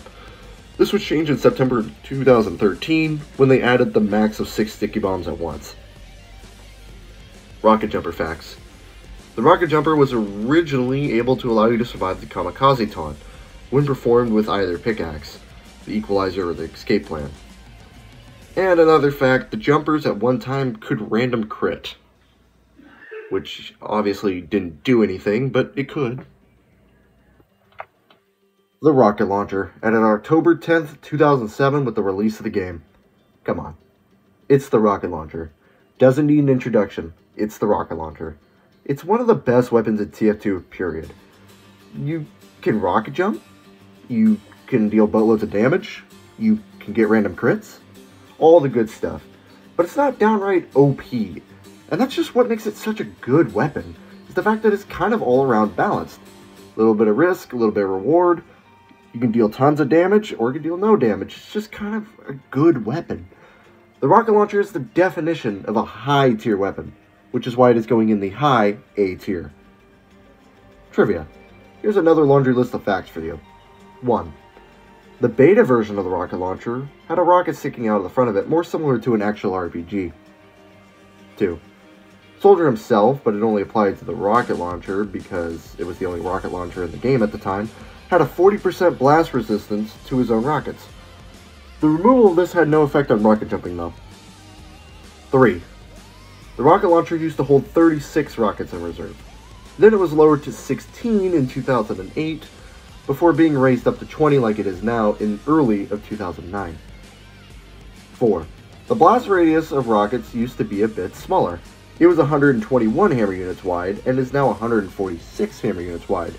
This was changed in September 2013 when they added the max of 6 sticky bombs at once. Rocket Jumper facts. The Rocket Jumper was originally able to allow you to survive the Kamikaze Taunt when performed with either pickaxe, the Equalizer or the Escape Plan. And another fact, the Jumpers at one time could random crit, which obviously didn't do anything, but it could. The Rocket Launcher, added on October 10th, 2007 with the release of the game. Come on. It's the Rocket Launcher. Doesn't need an introduction. It's the Rocket Launcher. It's one of the best weapons in TF2, period. You can rocket jump. You can deal boatloads of damage. You can get random crits. All the good stuff. But it's not downright OP. And that's just what makes it such a good weapon, is the fact that it's kind of all around balanced. A little bit of risk, a little bit of reward. You can deal tons of damage, or you can deal no damage. It's just kind of a good weapon. The Rocket Launcher is the definition of a high-tier weapon, which is why it is going in the high A tier. Trivia. Here's another laundry list of facts for you. 1. The beta version of the Rocket Launcher had a rocket sticking out of the front of it, more similar to an actual RPG. 2. Soldier himself, but it only applied to the Rocket Launcher because it was the only Rocket Launcher in the game at the time, had a 40% blast resistance to his own rockets. The removal of this had no effect on rocket jumping though. 3. The Rocket Launcher used to hold 36 rockets in reserve. Then it was lowered to 16 in 2008, before being raised up to 20 like it is now in early of 2009. 4. The blast radius of rockets used to be a bit smaller. It was 121 hammer units wide, and is now 146 hammer units wide.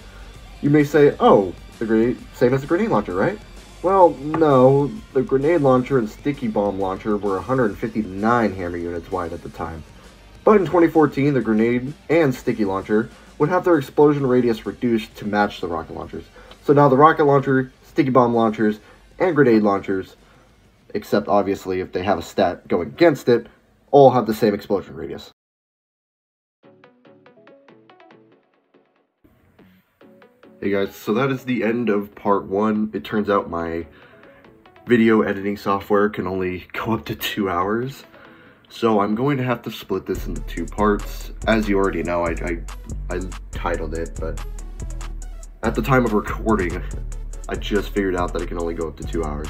You may say, oh, the grenade, same as the Grenade Launcher, right? Well, no, the Grenade Launcher and Sticky Bomb Launcher were 159 hammer units wide at the time. But in 2014, the Grenade and Sticky Launcher would have their explosion radius reduced to match the Rocket Launchers. So now the Rocket Launcher, Sticky Bomb Launchers, and Grenade Launchers, except obviously if they have a stat going against it, all have the same explosion radius. Hey guys, so that is the end of part 1. It turns out my video editing software can only go up to 2 hours. So I'm going to have to split this into 2 parts. As you already know, I titled it, but at the time of recording, I just figured out that it can only go up to 2 hours.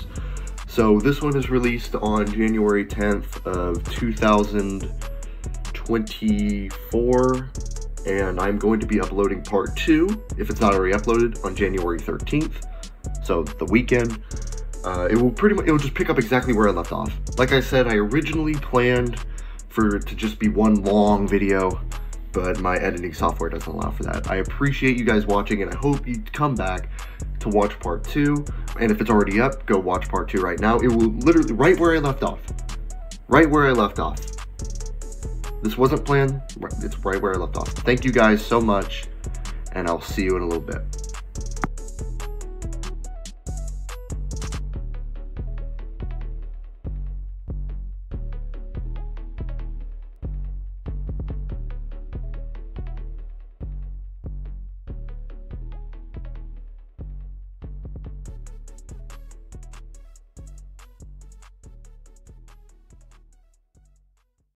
So this one is released on January 10th of 2024. And I'm going to be uploading part 2, if it's not already uploaded, on January 13th, so the weekend. It will just pick up exactly where I left off. Like I said, I originally planned for it to just be one long video, but my editing software doesn't allow for that. I appreciate you guys watching, and I hope you come back to watch part 2. And if it's already up, go watch part 2 right now. It will literally, right where I left off. Right where I left off. This wasn't planned, it's right where I left off. Thank you guys so much, and I'll see you in a little bit.